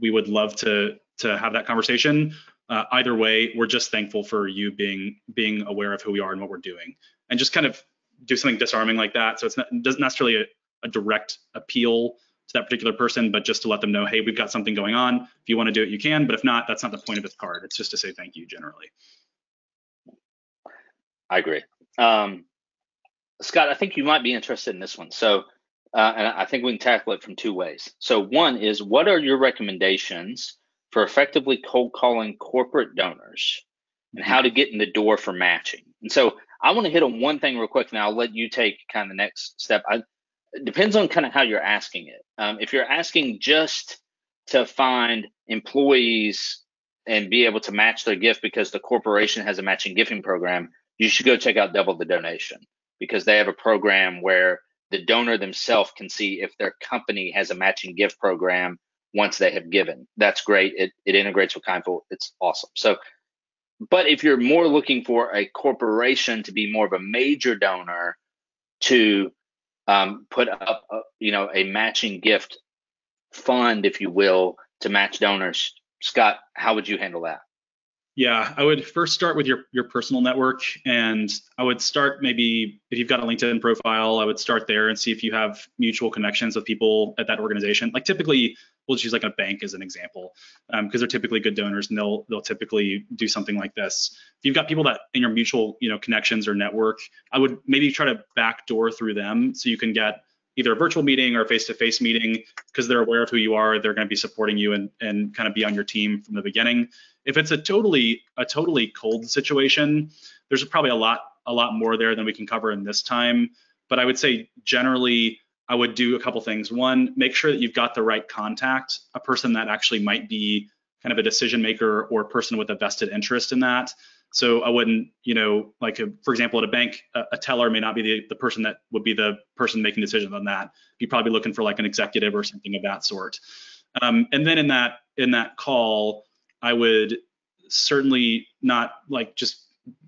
we would love to to have that conversation. Uh, either way, we're just thankful for you being being aware of who we are and what we're doing, and just kind of do something disarming like that. So it's not, it doesn't necessarily a, a direct appeal to that particular person, but just to let them know, hey, we've got something going on. If you want to do it, you can, but if not, that's not the point of this card. It's just to say thank you generally. I agree. Um, Scott, I think you might be interested in this one. So, uh, and I think we can tackle it from two ways. So one is, what are your recommendations for effectively cold calling corporate donors and how to get in the door for matching? And so I want to hit on one thing real quick, and I'll let you take kind of the next step. I, it depends on kind of how you're asking it. Um, if you're asking just to find employees and be able to match their gift because the corporation has a matching gifting program, you should go check out Double the Donation, because they have a program where the donor themselves can see if their company has a matching gift program once they have given. That's great. It, it integrates with Kindful. It's awesome. So, but if you're more looking for a corporation to be more of a major donor to um, put up, a, you know, a matching gift fund, if you will, to match donors, Scott, how would you handle that? Yeah, I would first start with your, your personal network, and I would start maybe if you've got a LinkedIn profile, I would start there and see if you have mutual connections with people at that organization. Like typically, we'll just use like a bank as an example, because um, they're typically good donors, and they'll they'll typically do something like this. If you've got people that in your mutual you know connections or network, I would maybe try to backdoor through them so you can get either a virtual meeting or a face-to-face meeting, because they're aware of who you are, they're going to be supporting you and and kind of be on your team from the beginning. If it's a totally a totally cold situation, there's probably a lot a lot more there than we can cover in this time. But I would say generally, I would do a couple things. One, make sure that you've got the right contact, a person that actually might be kind of a decision maker or a person with a vested interest in that. So I wouldn't, you know, like a, for example, at a bank, a, a teller may not be the, the person that would be the person making decisions on that. You'd probably be looking for like an executive or something of that sort. Um, and then in that in that call, I would certainly not like just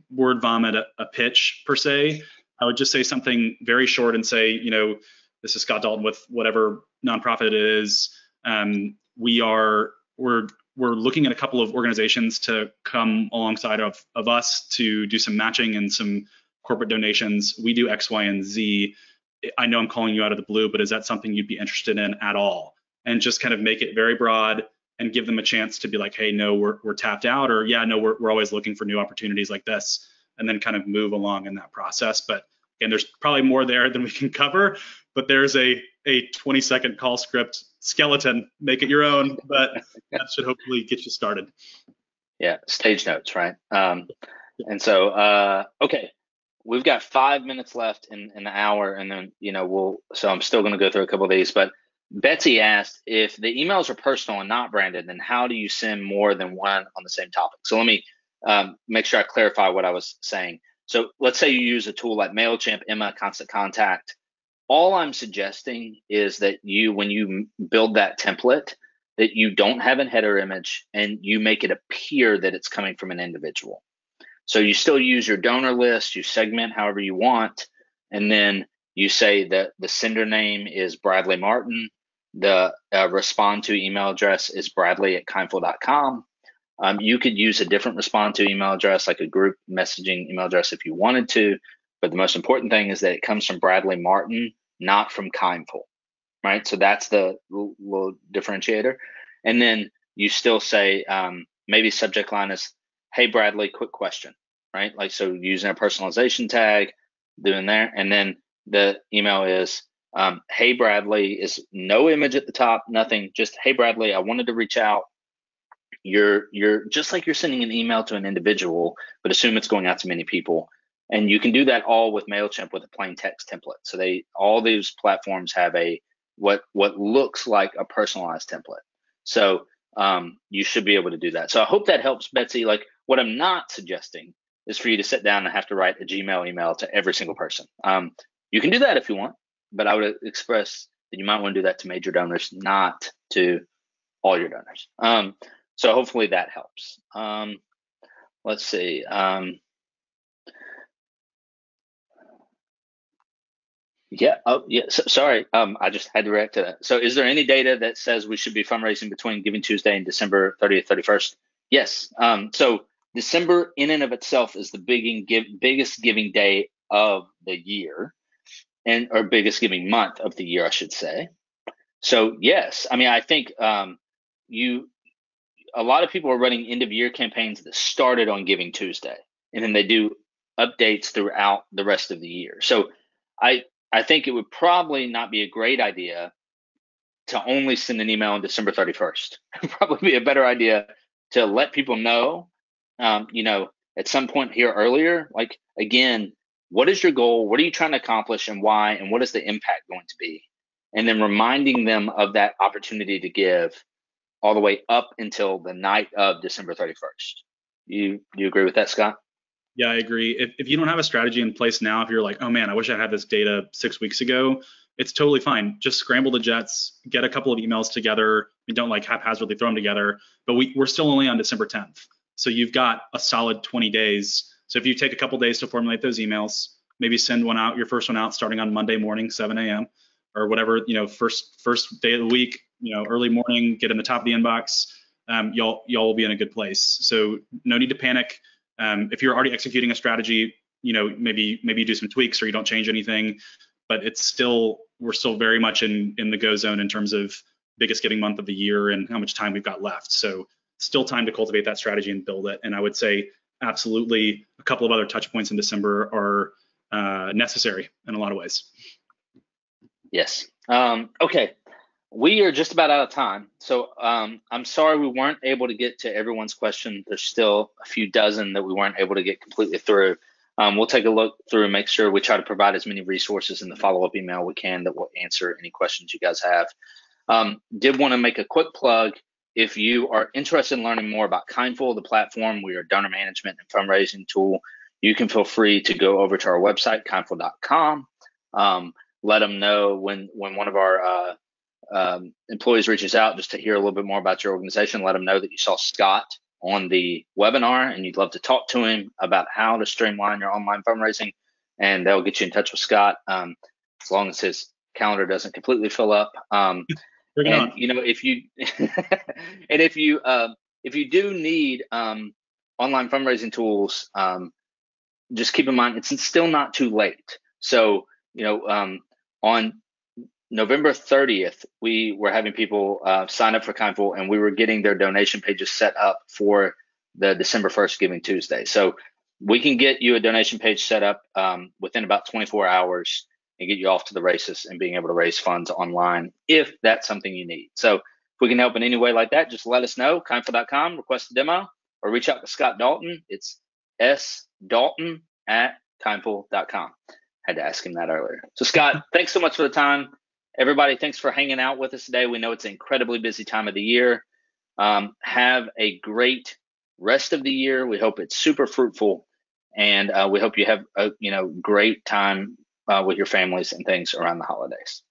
word vomit a, a pitch per se. I would just say something very short and say, you know, this is Scott Dalton with whatever nonprofit it is. Um, we are we're we're looking at a couple of organizations to come alongside of of us to do some matching and some corporate donations. We do X, Y, and Z. I know I'm calling you out of the blue, but is that something you'd be interested in at all? And just kind of make it very broad and give them a chance to be like, hey, no, we're we're tapped out, or yeah, no, we're we're always looking for new opportunities like this, and then kind of move along in that process. But again, there's probably more there than we can cover, but there's a a twenty second call script skeleton. Make it your own, but that should hopefully get you started. Yeah, stage notes, right? Um, and so, uh, okay, we've got five minutes left in, in the hour, and then you know we'll. So I'm still going to go through a couple of these, but. Betsy asked, if the emails are personal and not branded, then how do you send more than one on the same topic? So let me um, make sure I clarify what I was saying. So let's say you use a tool like MailChimp, Emma, Constant Contact. All I'm suggesting is that you, when you build that template, that you don't have a header image and you make it appear that it's coming from an individual. So you still use your donor list, you segment however you want, and then You say that the sender name is Bradley Martin. The uh, respond to email address is bradley at kindful dot com. Um, you could use a different respond to email address, like a group messaging email address if you wanted to. But the most important thing is that it comes from Bradley Martin, not from Kindful, right? So that's the little differentiator. And then you still say, um, maybe subject line is, hey, Bradley, quick question, right? Like, so using a personalization tag, doing there. And then the email is, um, hey, Bradley, is no image at the top, nothing, just, hey, Bradley, I wanted to reach out. You're, you're just like you're sending an email to an individual, but assume it's going out to many people. And you can do that all with MailChimp with a plain text template. So they, all these platforms have a, what, what looks like a personalized template. So um, you should be able to do that. So I hope that helps, Betsy. Like, what I'm not suggesting is for you to sit down and have to write a Gmail email to every single person. Um, you can do that if you want, but I would express that you might want to do that to major donors, not to all your donors. Um, so hopefully that helps. Um, let's see. Um, Yeah. Oh, yeah. So, sorry. Um, I just had to react to that. So is there any data that says we should be fundraising between Giving Tuesday and December thirtieth, thirty-first? Yes. Um, so December in and of itself is the big, give, biggest giving day of the year, and or biggest giving month of the year, I should say. So yes, I mean, I think um, you, a lot of people are running end of year campaigns that started on Giving Tuesday, and then they do updates throughout the rest of the year. So I, I think it would probably not be a great idea to only send an email on December thirty-first. It'd probably be a better idea to let people know, um, you know, at some point here earlier, like, again, what is your goal? What are you trying to accomplish and why? And what is the impact going to be? And then reminding them of that opportunity to give all the way up until the night of December thirty-first. You, you agree with that, Scott? Yeah, I agree. If, if you don't have a strategy in place now, if you're like, oh man, I wish I had this data six weeks ago, it's totally fine. Just scramble the jets, get a couple of emails together. We don't like haphazardly throw them together, but we, we're still only on December tenth. So you've got a solid twenty days. So if you take a couple days to formulate those emails, maybe send one out, your first one out starting on Monday morning, seven a m or whatever, you know, first first day of the week, you know, early morning, get in the top of the inbox. Um, y'all y'all will be in a good place. So no need to panic. Um, if you're already executing a strategy, you know, maybe maybe you do some tweaks or you don't change anything, but it's still, we're still very much in in the go zone in terms of biggest giving month of the year and how much time we've got left. So still time to cultivate that strategy and build it. And I would say absolutely a couple of other touch points in December are uh, necessary in a lot of ways. Yes. Um, okay. We are just about out of time, so um, I'm sorry we weren't able to get to everyone's question. There's still a few dozen that we weren't able to get completely through. Um, we'll take a look through and make sure we try to provide as many resources in the follow-up email we can that will answer any questions you guys have. Um, did want to make a quick plug. If you are interested in learning more about Kindful, the platform, we are a donor management and fundraising tool. You can feel free to go over to our website, kindful dot com. Um, let them know when, when one of our uh, Um, employees reaches out just to hear a little bit more about your organization. Let them know that you saw Scott on the webinar and you'd love to talk to him about how to streamline your online fundraising, and they'll get you in touch with Scott um, as long as his calendar doesn't completely fill up. Um, and on. you know, if you and if you uh, if you do need um, online fundraising tools, um, just keep in mind it's still not too late. So you know, um, on November thirtieth, we were having people uh, sign up for Kindful, and we were getting their donation pages set up for the December first Giving Tuesday. So we can get you a donation page set up um, within about twenty-four hours and get you off to the races and being able to raise funds online if that's something you need. So if we can help in any way like that, just let us know, kindful dot com, request a demo, or reach out to Scott Dalton. It's s dalton at kindful dot com. Had to ask him that earlier. So Scott, thanks so much for the time. Everybody, thanks for hanging out with us today. We know it's an incredibly busy time of the year. Um, have a great rest of the year. We hope it's super fruitful, and uh, we hope you have a you know great time uh, with your families and things around the holidays.